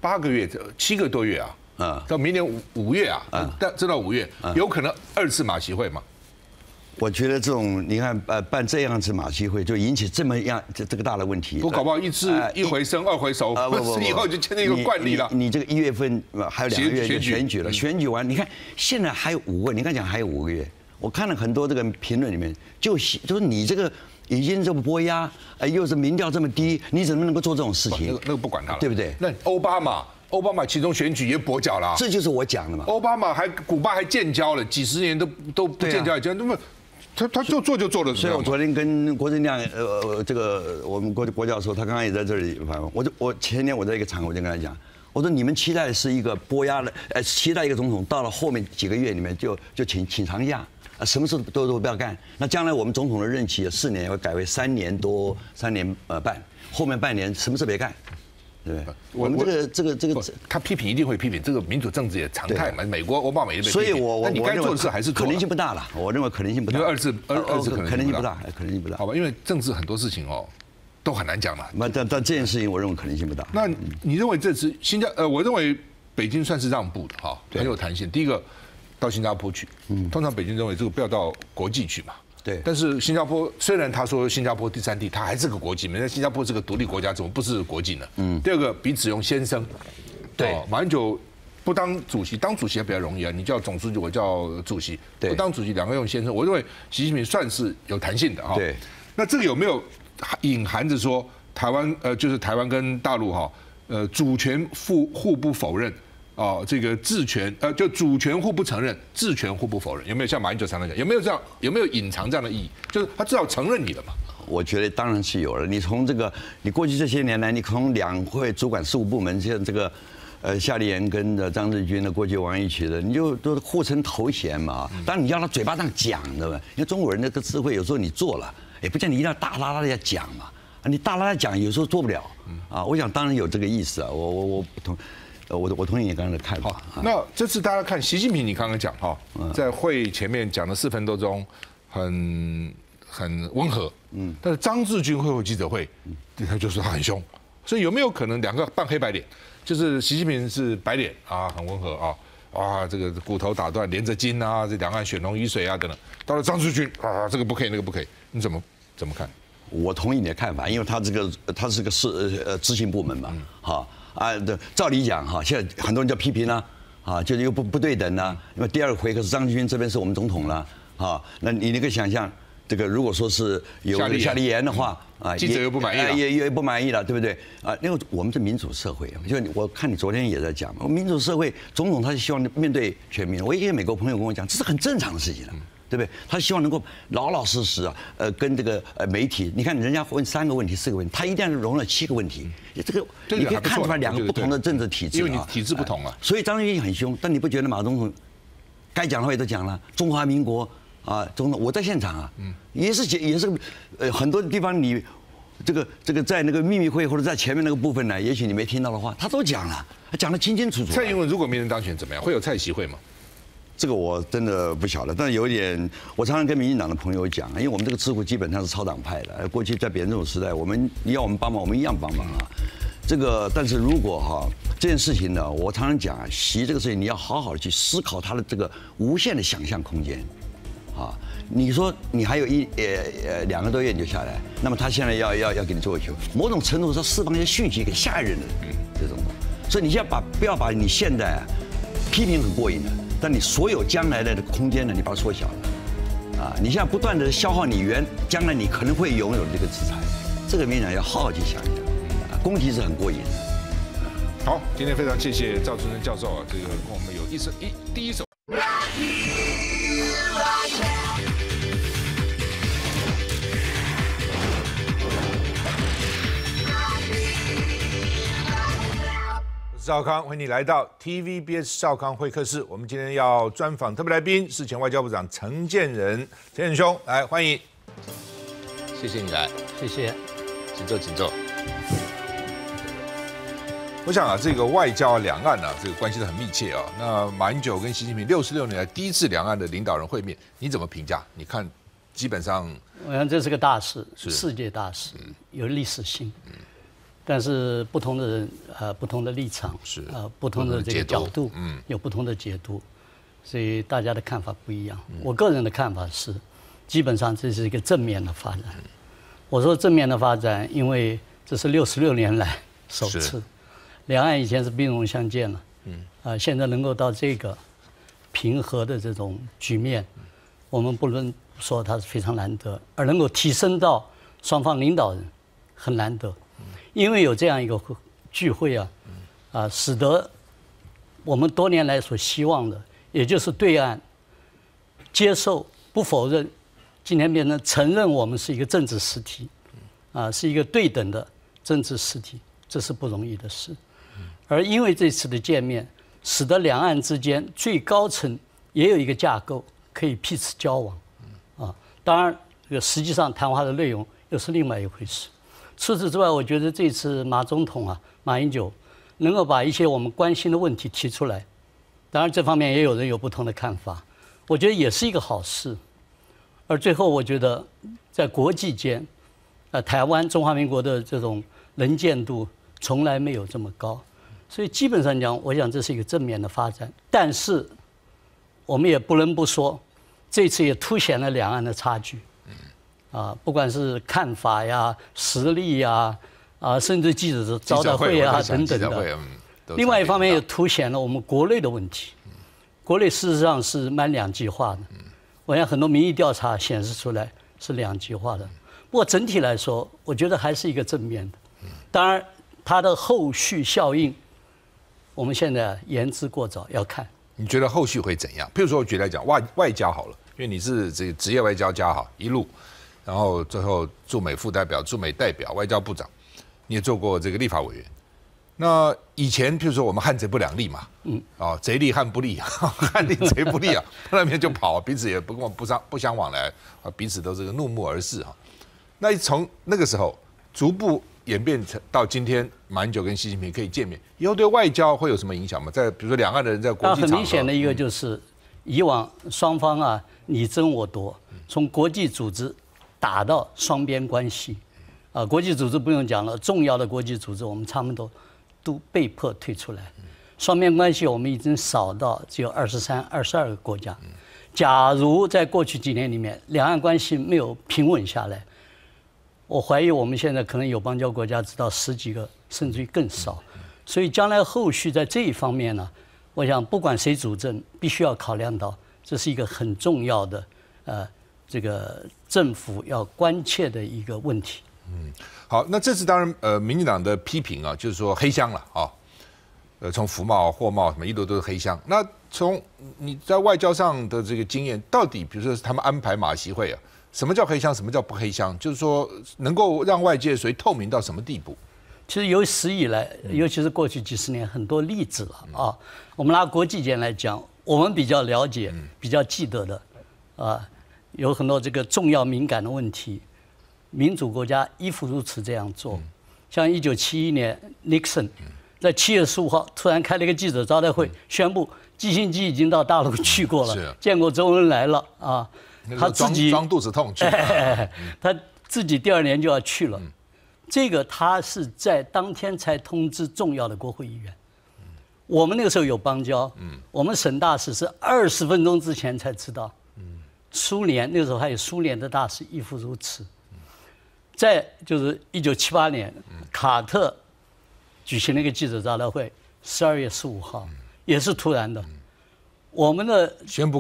八个月、七个多月啊，嗯，到明年五五月啊，嗯，但直到五月有可能二次马习会嘛。 我觉得这种你看呃办这样子马习会就引起这么样这这个大的问题，我搞不好一次一回生二回熟，以后就签那个惯例了。你这个一月份还有两个月就选举了，选举完你看现在还有五个，你刚讲还有五个月，我看了很多这个评论里面，就就是你这个已经这么波压，哎，又是民调这么低，你怎么能够做这种事情？那个那个不管他了，对不对？那奥巴马。 奥巴马其中选举也跛脚了，这就是我讲的嘛。奥巴马还古巴还建交了，几十年都都不建交，那么他他就做就做了。所以我昨天跟郭正亮呃这个我们郭郭教授，他刚刚也在这里，反正我就我前天我在一个场合我就跟他讲，我说你们期待是一个波压的，呃期待一个总统到了后面几个月里面就就请请长假。 什么事都都不要干。那将来我们总统的任期四年会改为三年多，三年呃半，后面半年什么事别干，对不对？我们这个这个这个，他批评一定会批评，这个民主政治也常态嘛。美国奥巴马也被批评，所以我我我认为还是可能性不大了。我认为可能性不大。因为二次二二次可能性不大，可能性不大。好吧，因为政治很多事情哦，都很难讲嘛。那但但这件事情，我认为可能性不大。那你认为这次新加呃，我认为北京算是让步的哈，很有弹性。第一个。 到新加坡去，嗯，通常北京认为这个不要到国际去嘛，对。但是新加坡虽然他说新加坡第三地，他还是个国际，那新加坡是个独立国家，怎么不是国际呢？嗯。第二个，彼此用先生，对，哦、马英九不当主席，当主席还比较容易啊，你叫总书记，我叫主席，对，不当主席，两个用先生，我认为习近平算是有弹性的哈、哦。对。那这个有没有隐含着说台湾呃，就是台湾跟大陆哈，呃，主权互互不否认？ 哦，这个治权呃，就主权互不承认，治权互不否认，有没有像马英九常常讲，有没有这样，有没有隐藏这样的意义？就是他至少承认你了嘛？我觉得当然是有了。你从这个，你过去这些年来，你从两会主管事务部门，像这个，呃，夏立言跟的张志军的，过去王毅去的，你就都互称头衔嘛。当然你要他嘴巴上讲的嘛，因为中国人那个智慧，有时候你做了，也不见你一定要大拉拉的要讲嘛。你大拉拉讲，有时候做不了。啊，我想当然有这个意思啊。我我我不同。 我我同意你刚才的看法。好，那这次大家看习近平，你刚刚讲哈，在会前面讲了四分多钟，很很温和，嗯，但是张志军会后记者会，他就说他很凶，所以有没有可能两个半黑白脸？就是习近平是白脸啊，很温和啊，啊这个骨头打断连着筋啊，这两岸血浓于水啊等等，到了张志军啊，这个不可以那个不可以，你怎么怎么看？我同意你的看法，因为他这个他是个是呃执行部门嘛，哈。 啊，对，照理讲哈，现在很多人叫批评啦，啊，就是又不不对等啦。那么第二回可是张志军这边是我们总统啦，啊，那你能够想象，这个如果说是有夏立言的话，啊，记者又不满意了，也也不满意了，对不对？啊，因为我们是民主社会，就我看你昨天也在讲嘛，民主社会总统他是希望面对全民。我一个美国朋友跟我讲，这是很正常的事情了，对不对？他希望能够老老实实啊，呃，跟这个呃媒体，你看人家问三个问题、四个问题，他一旦容了七个问题。 这个你可以看出来两个不同的政治体制，因为你体制不同啊。所以张志军很凶，但你不觉得马总统该讲的话也都讲了？中华民国啊，总统我在现场啊，也是也是呃很多地方你这个这个在那个秘密会或者在前面那个部分呢，也许你没听到的话，他都讲了，讲得清清楚楚。蔡英文如果没人当选怎么样？会有蔡席会吗？ 这个我真的不晓得，但有一点，我常常跟民进党的朋友讲，因为我们这个智库基本上是超党派的。过去在扁这种时代，我们你要我们帮忙，我们一样帮忙啊。这个，但是如果哈、啊、这件事情呢，我常常讲，习这个事情，你要好好去思考他的这个无限的想象空间，啊，你说你还有一呃呃两个多月你就下来，那么他现在要要要给你做球，某种程度上释放一些讯息给下一任的这种，所以你要把不要把你现在、啊、批评很过瘾的。 但你所有将来的空间呢，你把它缩小了，啊，你现在不断的消耗你原，将来你可能会拥有这个资产，这个民党要好好去想一想，啊，攻击是很过瘾的。好，今天非常谢谢赵春生教授啊，这个跟我们有一手一第一手。赵康，欢迎你来到 T V B S 赵康会客室。我们今天要专访特别来宾是前外交部长陈建仁，陈建兄来欢迎。谢谢你来，谢谢，请坐，请坐。我想啊，这个外交两岸啊，这个关系都很密切啊。那马英九跟习近平六十六年来第一次两岸的领导人会面，你怎么评价？你看，基本上，我想这是个大事，世界大事，嗯、有历史性。嗯 但是不同的人，呃，不同的立场，是呃，不同的这个角度，嗯，有不同的解读，所以大家的看法不一样。嗯、我个人的看法是，基本上这是一个正面的发展。嗯、我说正面的发展，因为这是六十六年来首次，两岸以前是兵戎相见了，嗯，啊、呃，现在能够到这个平和的这种局面，我们不能说它是非常难得，而能够提升到双方领导人很难得，因为有这样一个聚会啊，啊，使得我们多年来所希望的，也就是对岸接受不否认，今天变成承认我们是一个政治实体，啊，是一个对等的政治实体，这是不容易的事。而因为这次的见面，使得两岸之间最高层也有一个架构可以彼此交往，啊，当然这个实际上谈话的内容又是另外一回事。除此之外，我觉得这次马总统啊，马英九能够把一些我们关心的问题提出来，当然这方面也有人有不同的看法，我觉得也是一个好事。而最后，我觉得在国际间，呃，台湾中华民国的这种能见度从来没有这么高。所以基本上讲，我想这是一个正面的发展，但是我们也不能不说，这次也凸显了两岸的差距，啊，不管是看法呀、实力呀，啊，甚至记者招待会啊等等的。另外一方面也凸显了我们国内的问题，国内事实上是蛮两极化的，我想很多民意调查显示出来是两极化的。不过整体来说，我觉得还是一个正面的，当然它的后续效应，我们现在言之过早，要看。你觉得后续会怎样？譬如说，我举例来讲，外外交好了，因为你是这职业外交家哈，一路，然后最后驻美副代表、驻美代表、外交部长，你也做过这个立法委员。那以前譬如说我们汉贼不两立嘛，嗯，哦，贼立汉不立，汉立贼不立啊，那边就跑，彼此也不跟不相不相往来，啊，彼此都是个怒目而视哈。那从那个时候逐步演变成到今天，马英九跟习近平可以见面，以后对外交会有什么影响吗？在比如说两岸的人在国际场合，很明显的一个就是，以往双方啊你争我夺，从国际组织打到双边关系，啊，国际组织不用讲了，重要的国际组织我们差不多都被迫退出来，双边关系我们已经少到只有二十三、二十二个国家。假如在过去几年里面，两岸关系没有平稳下来，我怀疑我们现在可能有邦交国家只到十几个，甚至于更少，所以将来后续在这一方面呢，我想不管谁主政，必须要考量到这是一个很重要的，呃，这个政府要关切的一个问题。嗯，好，那这次当然呃，民进党的批评啊，就是说黑箱了啊，呃，从服贸、货贸什么一路都是黑箱。那从你在外交上的这个经验，到底比如说他们安排马习会啊？什么叫黑箱？什么叫不黑箱？就是说，能够让外界谁透明到什么地步？其实有史以来，尤其是过去几十年，很多例子了啊。我们拿国际间来讲，我们比较了解、比较记得的，啊，有很多这个重要敏感的问题，民主国家亦复如此这样做。像一九七一年 ，Nixon 在七月十五号突然开了一个记者招待会，宣布基辛格已经到大陆去过了，见过周恩来了啊。他自己装肚子痛去，他自己第二年就要去了。这个他是在当天才通知重要的国会议员。我们那个时候有邦交，我们沈大使是二十分钟之前才知道。苏联那个时候还有苏联的大使亦复如此。再就是一九七八年，卡特举行了一个记者招待会，十二月十五号，也是突然的。我们的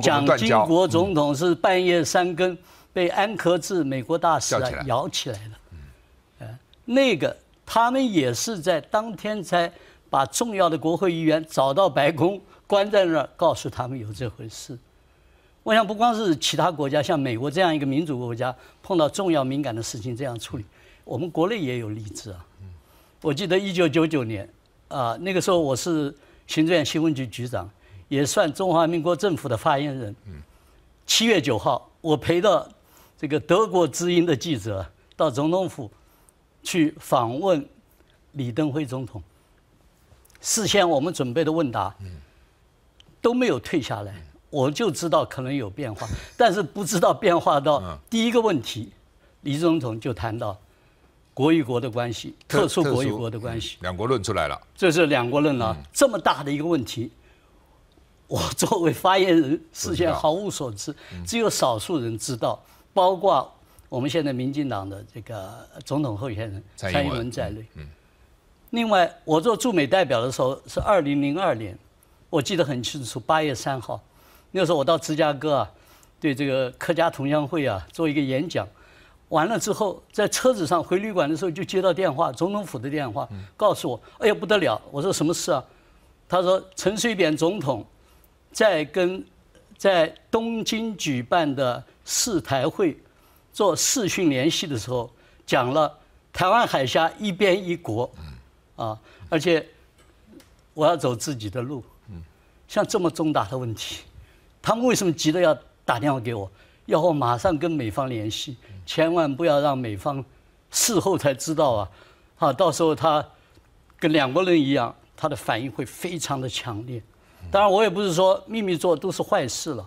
蒋经国总统是半夜三更被安克治美国大使啊摇起来的，呃，那个他们也是在当天才把重要的国会议员找到白宫关在那儿，告诉他们有这回事。我想不光是其他国家，像美国这样一个民主国家碰到重要敏感的事情这样处理，我们国内也有例子啊。我记得一九九九年啊，那个时候我是行政院新闻局局长。也算中华民国政府的发言人。七月九号，我陪到这个德国之音的记者到总统府去访问李登辉总统。事先我们准备的问答都没有退下来，我就知道可能有变化，但是不知道变化到第一个问题，李总统就谈到国与国的关系，特殊国与国的关系，两国论出来了。这是两国论了，这么大的一个问题。我作为发言人，事先毫无所知，只有少数人知道，包括我们现在民进党的这个总统候选人蔡英文在内。另外，我做驻美代表的时候是二零零二年，我记得很清楚，八月三号，那个时候我到芝加哥啊，对这个客家同乡会啊做一个演讲，完了之后在车子上回旅馆的时候就接到电话，总统府的电话告诉我，哎呀不得了！我说什么事啊？他说陈水扁总统在跟在东京举办的四台会做视讯联系的时候讲了台湾海峡一边一国，啊，而且我要走自己的路。像这么重大的问题，他们为什么急着要打电话给我，要我马上跟美方联系？千万不要让美方事后才知道啊！啊，到时候他跟两国人一样，他的反应会非常的强烈。当然，我也不是说秘密做都是坏事了。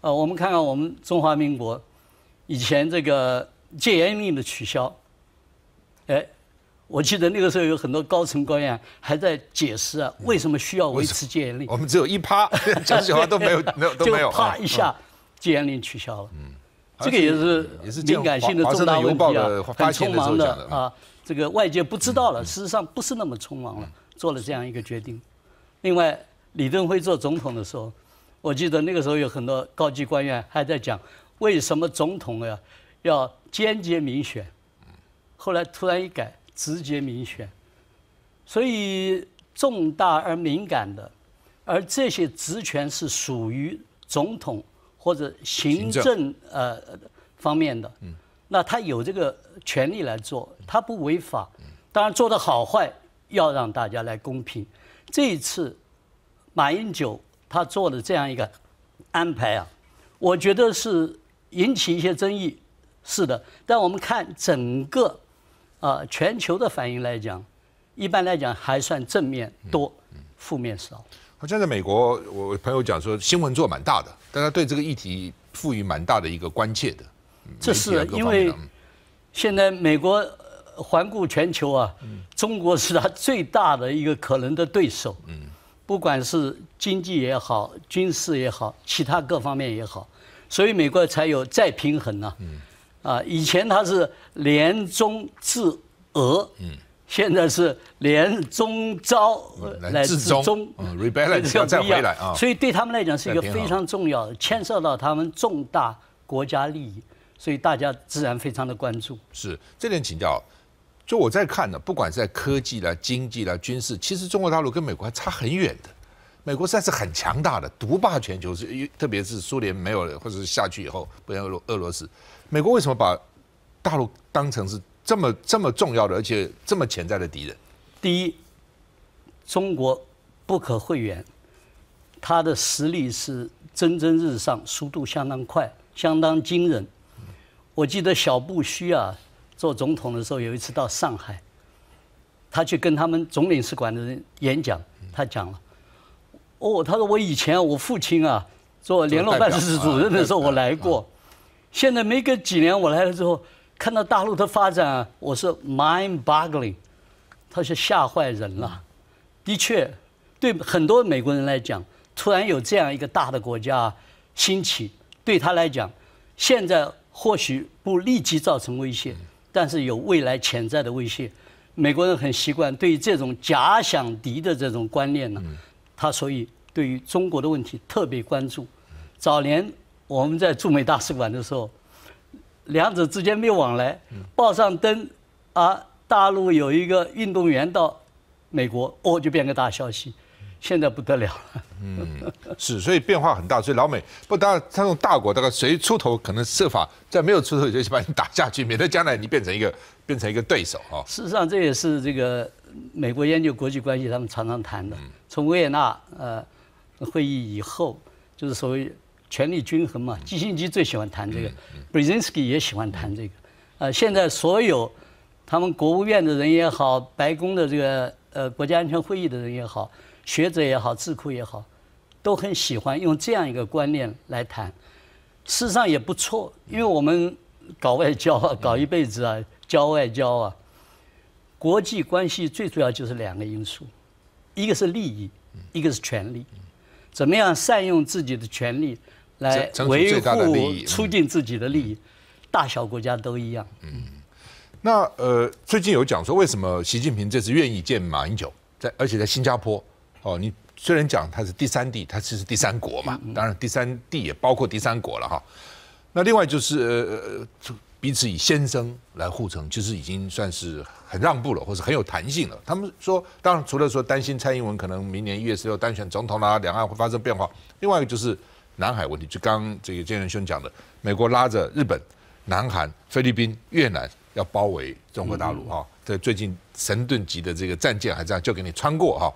啊，我们看看我们中华民国以前这个戒严令的取消，哎。我记得那个时候有很多高层官员还在解释啊，为什么需要维持戒严令？我们只有一趴，讲实话都没有，没有都没有，就啪一下，戒严令取消了。嗯，这个也是也是敏感性的重大问题啊，很匆忙的啊，这个外界不知道了，事实上不是那么匆忙了，做了这样一个决定。另外，李登辉做总统的时候，我记得那个时候有很多高级官员还在讲，为什么总统呀要间接民选？后来突然一改。直接民选，所以重大而敏感的，而这些职权是属于总统或者行政呃方面的，那他有这个权利来做，他不违法。当然做的好坏要让大家来公平。这一次马英九他做的这样一个安排啊，我觉得是引起一些争议，是的。但我们看整个。啊，全球的反应来讲，一般来讲还算正面多，负面少。好像在美国，我朋友讲说新闻做蛮大的，大家对这个议题赋予蛮大的一个关切的。这是因为现在美国环顾全球啊，中国是他最大的一个可能的对手。嗯，不管是经济也好，军事也好，其他各方面也好，所以美国才有再平衡啊。嗯。啊，以前它是联中制俄，嗯，现在是联中招来制中，嗯 ，rebalance 要再回来啊，所以对他们来讲是一个非常重要的，牵涉到他们重大国家利益，所以大家自然非常的关注。是，这点请教，就我在看呢，不管是在科技啦、经济啦、军事，其实中国大陆跟美国还差很远的。美国算是很强大的，独霸全球，是特别是苏联没有了，或者是下去以后，不像俄罗斯，美国为什么把大陆当成是这么这么重要的，而且这么潜在的敌人？第一，中国不可讳言，它的实力是蒸蒸日上，速度相当快，相当惊人。我记得小布希啊做总统的时候，有一次到上海，他去跟他们总领事馆的人演讲，他讲了。哦，他说我以前我父亲啊做联络办事主任的时候我来过，现在没隔几年我来了之后，看到大陆的发展啊，我是 mind-boggling， 他是吓坏人了。的确，对很多美国人来讲，突然有这样一个大的国家兴起，对他来讲，现在或许不立即造成威胁，但是有未来潜在的威胁。美国人很习惯对于这种假想敌的这种观念呢、啊。他所以对于中国的问题特别关注。早年我们在驻美大使馆的时候，两者之间没有往来，报上登啊，大陆有一个运动员到美国，哦，就变个大消息。现在不得了了。嗯，是，所以变化很大。所以老美不当然，他用大国大概谁出头，可能设法在没有出头就把你打下去，免得将来你变成一个变成一个对手啊。事实上，这也是这个。美国研究国际关系，他们常常谈的，从维也纳呃会议以后，就是所谓权力均衡嘛。基辛格最喜欢谈这个，布林斯基也喜欢谈这个。呃，现在所有他们国务院的人也好，白宫的这个呃国家安全会议的人也好，学者也好，智库也好，都很喜欢用这样一个观念来谈。事实上也不错，因为我们搞外交啊，搞一辈子啊，教外交啊。国际关系最主要就是两个因素，一个是利益，一个是权利。怎么样善用自己的权利来维护、促进自己的利益？大小国家都一样。嗯，那呃，最近有讲说，为什么习近平这次愿意见马英九，在而且在新加坡？哦，你虽然讲它是第三地，它其实第三国嘛，当然第三地也包括第三国了哈。那另外就是呃彼此以先声来互称，其实已经算是很让步了，或是很有弹性了。他们说，当然除了说担心蔡英文可能明年一月十六当选总统啦，两岸会发生变化，另外一个就是南海问题，就刚刚这个建仁兄讲的，美国拉着日本、南韩、菲律宾、越南要包围中国大陆哈。这最近神盾级的这个战舰还这样就给你穿过哈。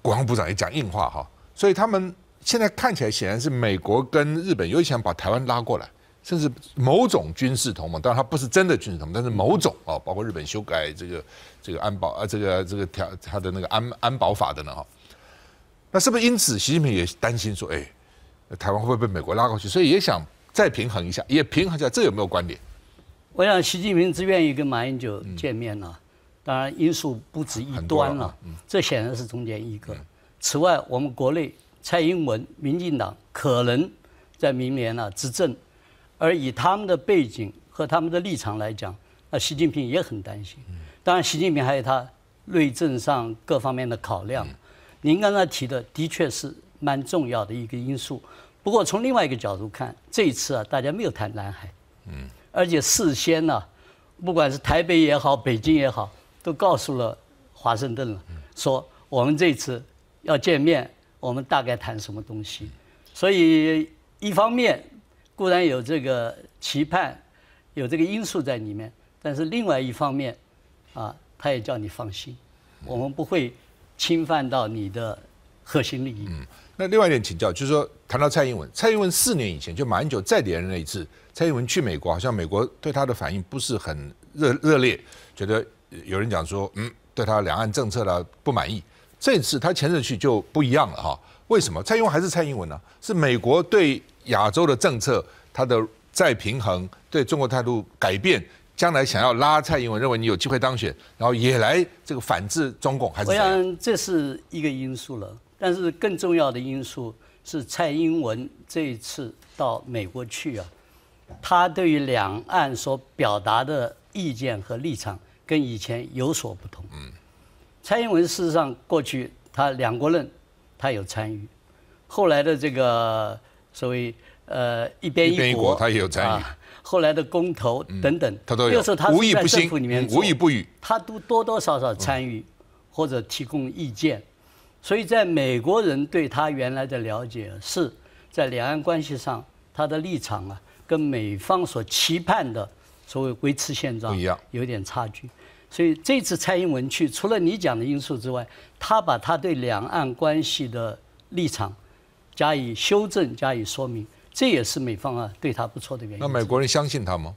国防部长也讲硬话哈，所以他们现在看起来显然是美国跟日本有想把台湾拉过来，甚至某种军事同盟，当然它不是真的军事同盟，但是某种啊，包括日本修改这个这个安保啊，这个这个条它的那个安安保法的呢哈，那是不是因此习近平也担心说，哎，台湾会不会被美国拉过去？所以也想再平衡一下，也平衡一下，这有没有观点？我想习近平只愿意跟马英九见面了、啊。嗯当然，因素不止一端了，这显然是中间一个。此外，我们国内蔡英文、民进党可能在明年呢、啊、执政，而以他们的背景和他们的立场来讲，那习近平也很担心。当然，习近平还有他内政上各方面的考量。您刚才提的的确是蛮重要的一个因素。不过从另外一个角度看，这一次啊，大家没有谈南海，嗯，而且事先呢、啊，不管是台北也好，北京也好。都告诉了华盛顿了，说我们这次要见面，我们大概谈什么东西。所以一方面固然有这个期盼，有这个因素在里面，但是另外一方面，啊，他也叫你放心，我们不会侵犯到你的核心利益。嗯，那另外一点请教，就是说谈到蔡英文，蔡英文四年以前就马英九再连任了一次，蔡英文去美国，好像美国对他的反应不是很热热烈，觉得。有人讲说，嗯，对他两岸政策啦不满意。这次他前任去就不一样了哈。为什么？蔡英文还是蔡英文呢、啊？是美国对亚洲的政策，他的再平衡，对中国态度改变，将来想要拉蔡英文，认为你有机会当选，然后也来这个反制中共，还是？我想这是一个因素了，但是更重要的因素是蔡英文这一次到美国去啊，他对于两岸所表达的意见和立场。跟以前有所不同。嗯，蔡英文事实上过去他两国论，他有参与，后来的这个所谓呃一边一国，他也有参与。后来的公投等等，他都有。有时候他是在政府里面无意不语，他都多多少少参与或者提供意见，所以在美国人对他原来的了解是在两岸关系上他的立场啊，跟美方所期盼的所谓维持现状不一样，有点差距。所以这次蔡英文去，除了你讲的因素之外，他把他对两岸关系的立场加以修正、加以说明，这也是美方啊对他不错的原因。那美国人相信他吗？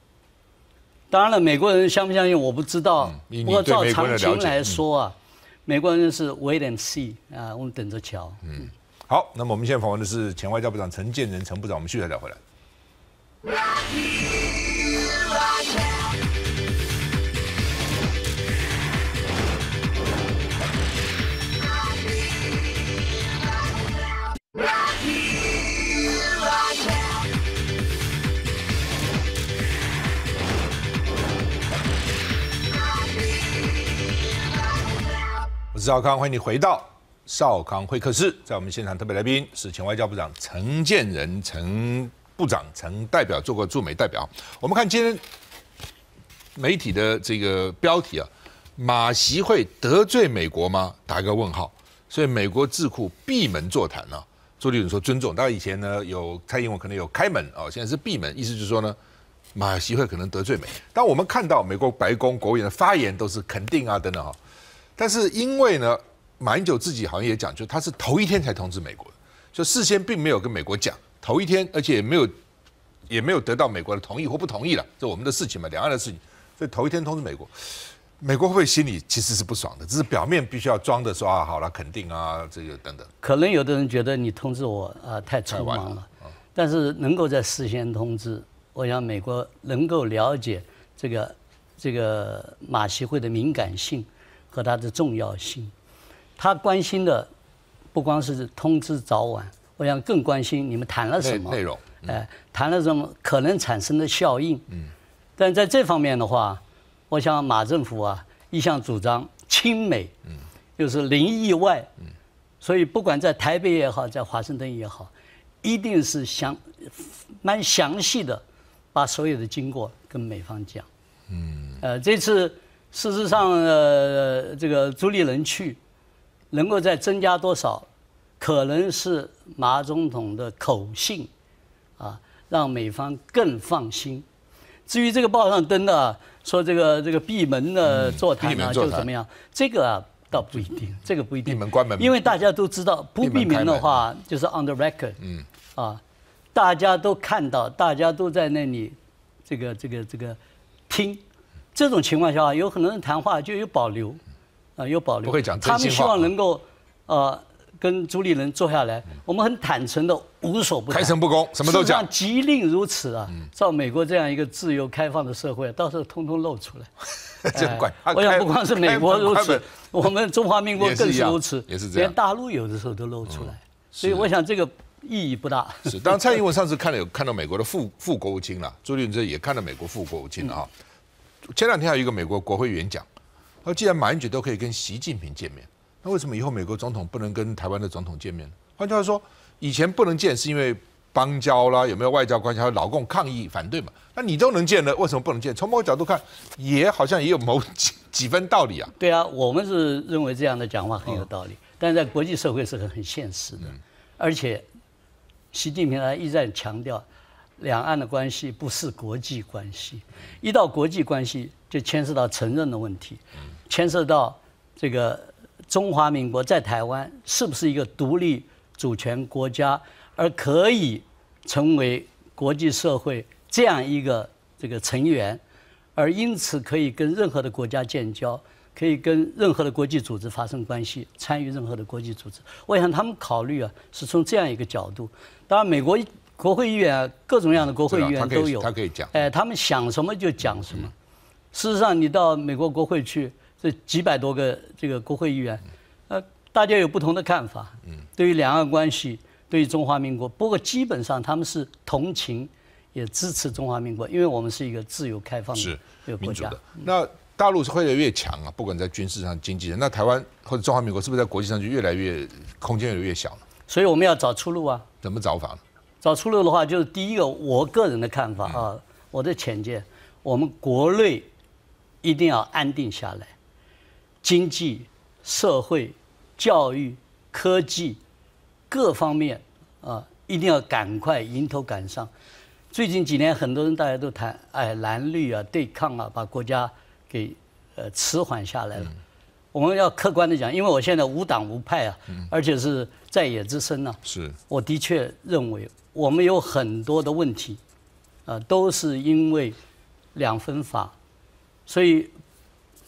当然了，美国人相不相信我不知道。不过照常情来说啊，美国人是 wait and see 啊，我们等着瞧。嗯，好，那么我们现在访问的是前外交部长陈建仁，陈部长，我们续着聊回来。我是邵康，欢迎你回到邵康会客室。在我们现场特别来宾是前外交部长陈建仁，陈部长曾代表做过驻美代表。我们看今天媒体的这个标题啊，马习会得罪美国吗？打个问号。所以美国智库闭门座谈啊，朱立伦说尊重。当然以前呢有蔡英文可能有开门啊，现在是闭门，意思就是说呢。马习会可能得罪美，但我们看到美国白宫、国务院的发言都是肯定啊等等哈。但是因为呢，马英九自己好像也讲，就他是头一天才通知美国的，就事先并没有跟美国讲，头一天，而且也没有也没有得到美国的同意或不同意了，这我们的事情嘛，两岸的事情，所以头一天通知美国，美国会不会心里其实是不爽的，只是表面必须要装的说啊好了，肯定啊这个等等。可能有的人觉得你通知我啊、呃、太匆忙了，嗯、但是能够在事先通知，我想美国能够了解这个这个马习会的敏感性。和它的重要性，他关心的不光是通知早晚，我想更关心你们谈了什么内容，哎，谈了什么可能产生的效应。嗯，但在这方面的话，我想马政府啊一向主张亲美，嗯，就是零意外，嗯，所以不管在台北也好，在华盛顿也好，一定是详蛮详细的把所有的经过跟美方讲。嗯，呃，这次事实上，呃，这个朱立伦去，能够再增加多少，可能是马总统的口信，啊，让美方更放心。至于这个报上登的、啊、说这个这个闭门的座谈啊，就怎么样，这个、啊、倒不一定，这个不一定。闭门关门，因为大家都知道，不闭门的话就是 on the record， 嗯，啊，大家都看到，大家都在那里，这个这个这个听。这种情况下，有很多人谈话就有保留，啊、呃，有保留。不会讲真心话。他们希望能够，呃，跟朱立伦坐下来，嗯、我们很坦诚的，无所不谈，开诚布公，什么都讲。事实上，即令如此啊！嗯、照美国这样一个自由开放的社会，到时候通通露出来。这怪、呃！我想不光是美国如此，我们中华民国更是如此，也是这样。连大陆有的时候都露出来，嗯、所以我想这个。意义不大。是，当然蔡英文上次看了有看到美国的副副国务卿了，朱立伦这也看到美国副国务卿了啊。嗯、前两天还有一个美国国会议员讲，他说既然马英九都可以跟习近平见面，那为什么以后美国总统不能跟台湾的总统见面呢？换句话说，以前不能见是因为邦交啦，有没有外交关系，还有老共抗议反对嘛？那你都能见了，为什么不能见？从某个角度看，也好像也有某几几分道理啊。对啊，我们是认为这样的讲话很有道理，嗯、但在国际社会是很很现实的，嗯、而且。习近平他一再强调，两岸的关系不是国际关系，一到国际关系就牵涉到承认的问题，牵涉到这个中华民国在台湾是不是一个独立主权国家，而可以成为国际社会这样一个这个成员，而因此可以跟任何的国家建交，可以跟任何的国际组织发生关系，参与任何的国际组织。我想他们考虑啊，是从这样一个角度。当然，美国国会议员、啊、各种各样的国会议员都有，他可以讲，哎，他们想什么就讲什么。事实上，你到美国国会去，这几百多个这个国会议员，呃，大家有不同的看法。嗯，对于两岸关系，对于中华民国，不过基本上他们是同情，也支持中华民国，因为我们是一个自由开放的一个国家。那大陆是会越来越强啊，不管在军事上、经济上，那台湾或者中华民国是不是在国际上就越来越空间越来越小了？所以我们要找出路啊！怎么找法呢？找出路的话，就是第一个，我个人的看法啊，嗯、我的浅见，我们国内一定要安定下来，经济、社会、教育、科技各方面啊，一定要赶快迎头赶上。最近几年，很多人大家都谈哎蓝绿啊、对抗啊，把国家。给呃迟缓下来了，嗯、我们要客观的讲，因为我现在无党无派啊，嗯、而且是在野之身啊，是，我的确认为我们有很多的问题，啊、呃，都是因为两分法，所以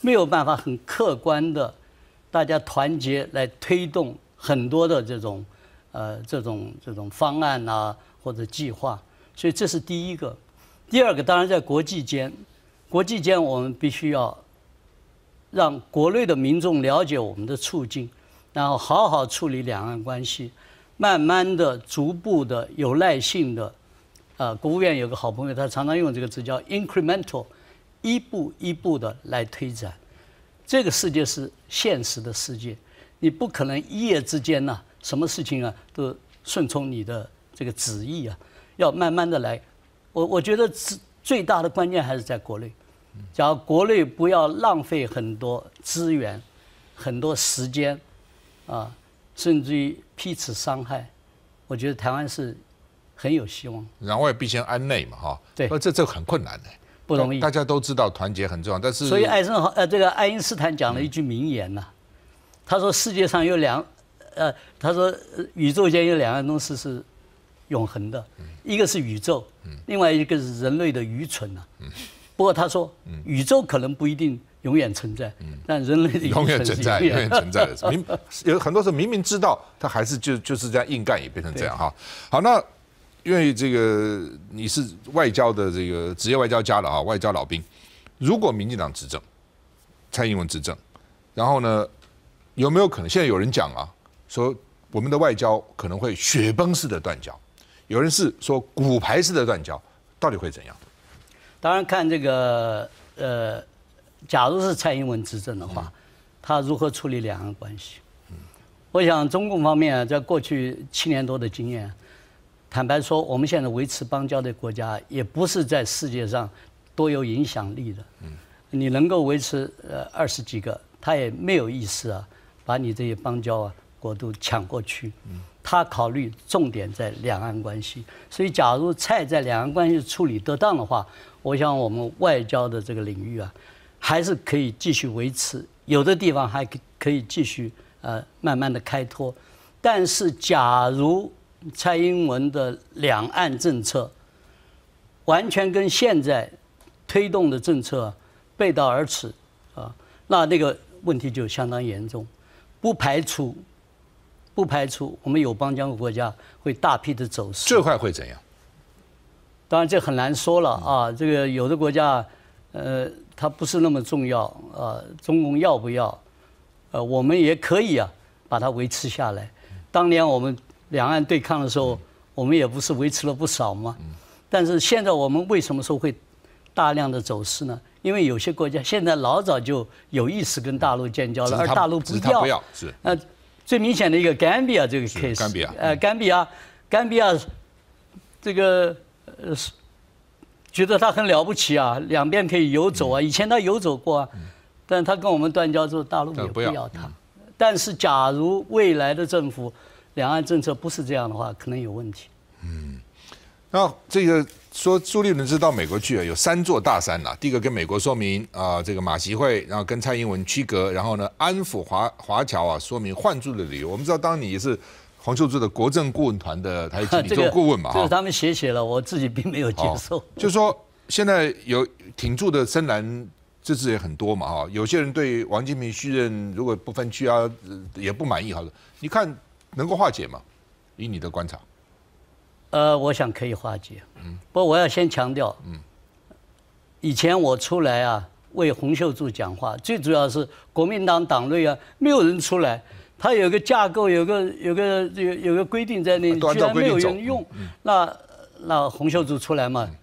没有办法很客观的大家团结来推动很多的这种呃这种这种方案啊或者计划，所以这是第一个，第二个当然在国际间。国际间，我们必须要让国内的民众了解我们的处境，然后好好处理两岸关系，慢慢的、逐步的、有耐性的。啊、呃，国务院有个好朋友，他常常用这个词叫 incremental， 一步一步的来推展。这个世界是现实的世界，你不可能一夜之间呢、啊，什么事情啊都顺从你的这个旨意啊，要慢慢的来。我我觉得最大的关键还是在国内，假如国内不要浪费很多资源、很多时间，啊，甚至于彼此伤害，我觉得台湾是很有希望。攘外必先安内嘛，哈。对。这这很困难的，不容易。大家都知道团结很重要，但是所以艾森豪呃，这个爱因斯坦讲了一句名言呐、啊，嗯、他说世界上有两，呃，他说宇宙间有两样东西是。永恒的，一个是宇宙，另外一个是人类的愚蠢啊。不过他说，宇宙可能不一定永远存在，但人类的永远存在，永远存在的。明有很多时候明明知道，他还是就就是这样硬干，也变成这样哈。好，那因为这个你是外交的这个职业外交家了啊，外交老兵。如果民进党执政，蔡英文执政，然后呢，有没有可能？现在有人讲啊，说我们的外交可能会雪崩式的断交。有人是说骨牌式的断交，到底会怎样？当然看这个，呃，假如是蔡英文执政的话，嗯、他如何处理两岸关系？嗯、我想中共方面在过去七年多的经验，坦白说，我们现在维持邦交的国家也不是在世界上多有影响力的。嗯，你能够维持呃二十几个，他也没有意思啊，把你这些邦交啊国度抢过去。嗯，他考虑重点在两岸关系，所以假如蔡在两岸关系处理得当的话，我想我们外交的这个领域啊，还是可以继续维持，有的地方还可以继续呃慢慢的开拓。但是假如蔡英文的两岸政策完全跟现在推动的政策背道而驰啊，那那个问题就相当严重，不排除不排除我们有邦交国家会大批的走失。这块会怎样？当然这很难说了啊，这个有的国家呃它不是那么重要啊，中共要不要？呃，我们也可以啊把它维持下来。当年我们两岸对抗的时候，我们也不是维持了不少吗？但是现在我们为什么说会大量的走失呢？因为有些国家现在老早就有意识跟大陆建交了，而大陆不要。不要是。呃，最明显的一个甘比亚这个 case。甘比亚。呃，甘比亚，甘比亚，这个呃，觉得他很了不起啊，两边可以游走啊，以前他游走过啊，但他跟我们断交之后，大陆也不要他。但是假如未来的政府，两岸政策不是这样的话，可能有问题。嗯，那这个说朱立伦是到美国去啊，有三座大山呐、啊。第一个跟美国说明啊、呃，这个马习会，然后跟蔡英文区隔，然后呢安抚华华侨啊，说明换驻的理由。我们知道，当你是黄秀珠的国政顾问团的台经理做顾问嘛，这个他们写写了，我自己并没有接受。就是说现在有挺住的深蓝。这次也很多嘛，哈，有些人对王金平续任如果不分区啊，也不满意，哈，你看能够化解吗？以你的观察，呃，我想可以化解。嗯，不过我要先强调，嗯，以前我出来啊为洪秀柱讲话，最主要是国民党党内啊没有人出来，他有个架构，有个有个有有个规定在那里，居然没有人用，嗯嗯、那那洪秀柱出来嘛，嗯、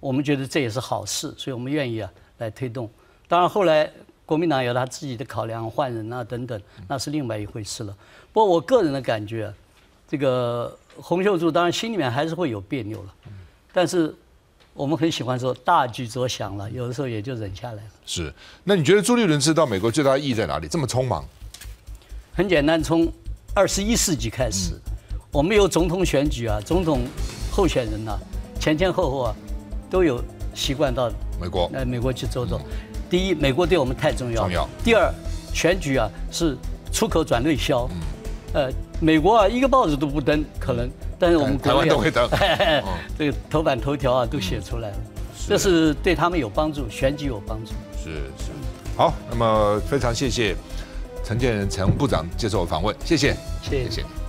我们觉得这也是好事，所以我们愿意啊来推动。当然，后来国民党有他自己的考量，换人啊等等，那是另外一回事了。不过我个人的感觉，这个洪秀柱当然心里面还是会有别扭了，但是我们很喜欢说大局着想了，有的时候也就忍下来了。是，那你觉得朱立伦是到美国最大的意义在哪里？这么匆忙？很简单，从二十一世纪开始，嗯、我们有总统选举啊，总统候选人啊，前前后后啊，都有习惯到美国，来美国去走走。嗯，第一，美国对我们太重要。重要。第二，选举啊是出口转内销，嗯、呃，美国啊一个报纸都不登，可能，但是我们台湾都会登，哎、这个头版头条啊都写出来了，嗯、是这是对他们有帮助，选举有帮助。是是。好，那么非常谢谢陈建仁陈部长接受我访问，谢谢，谢谢。谢谢。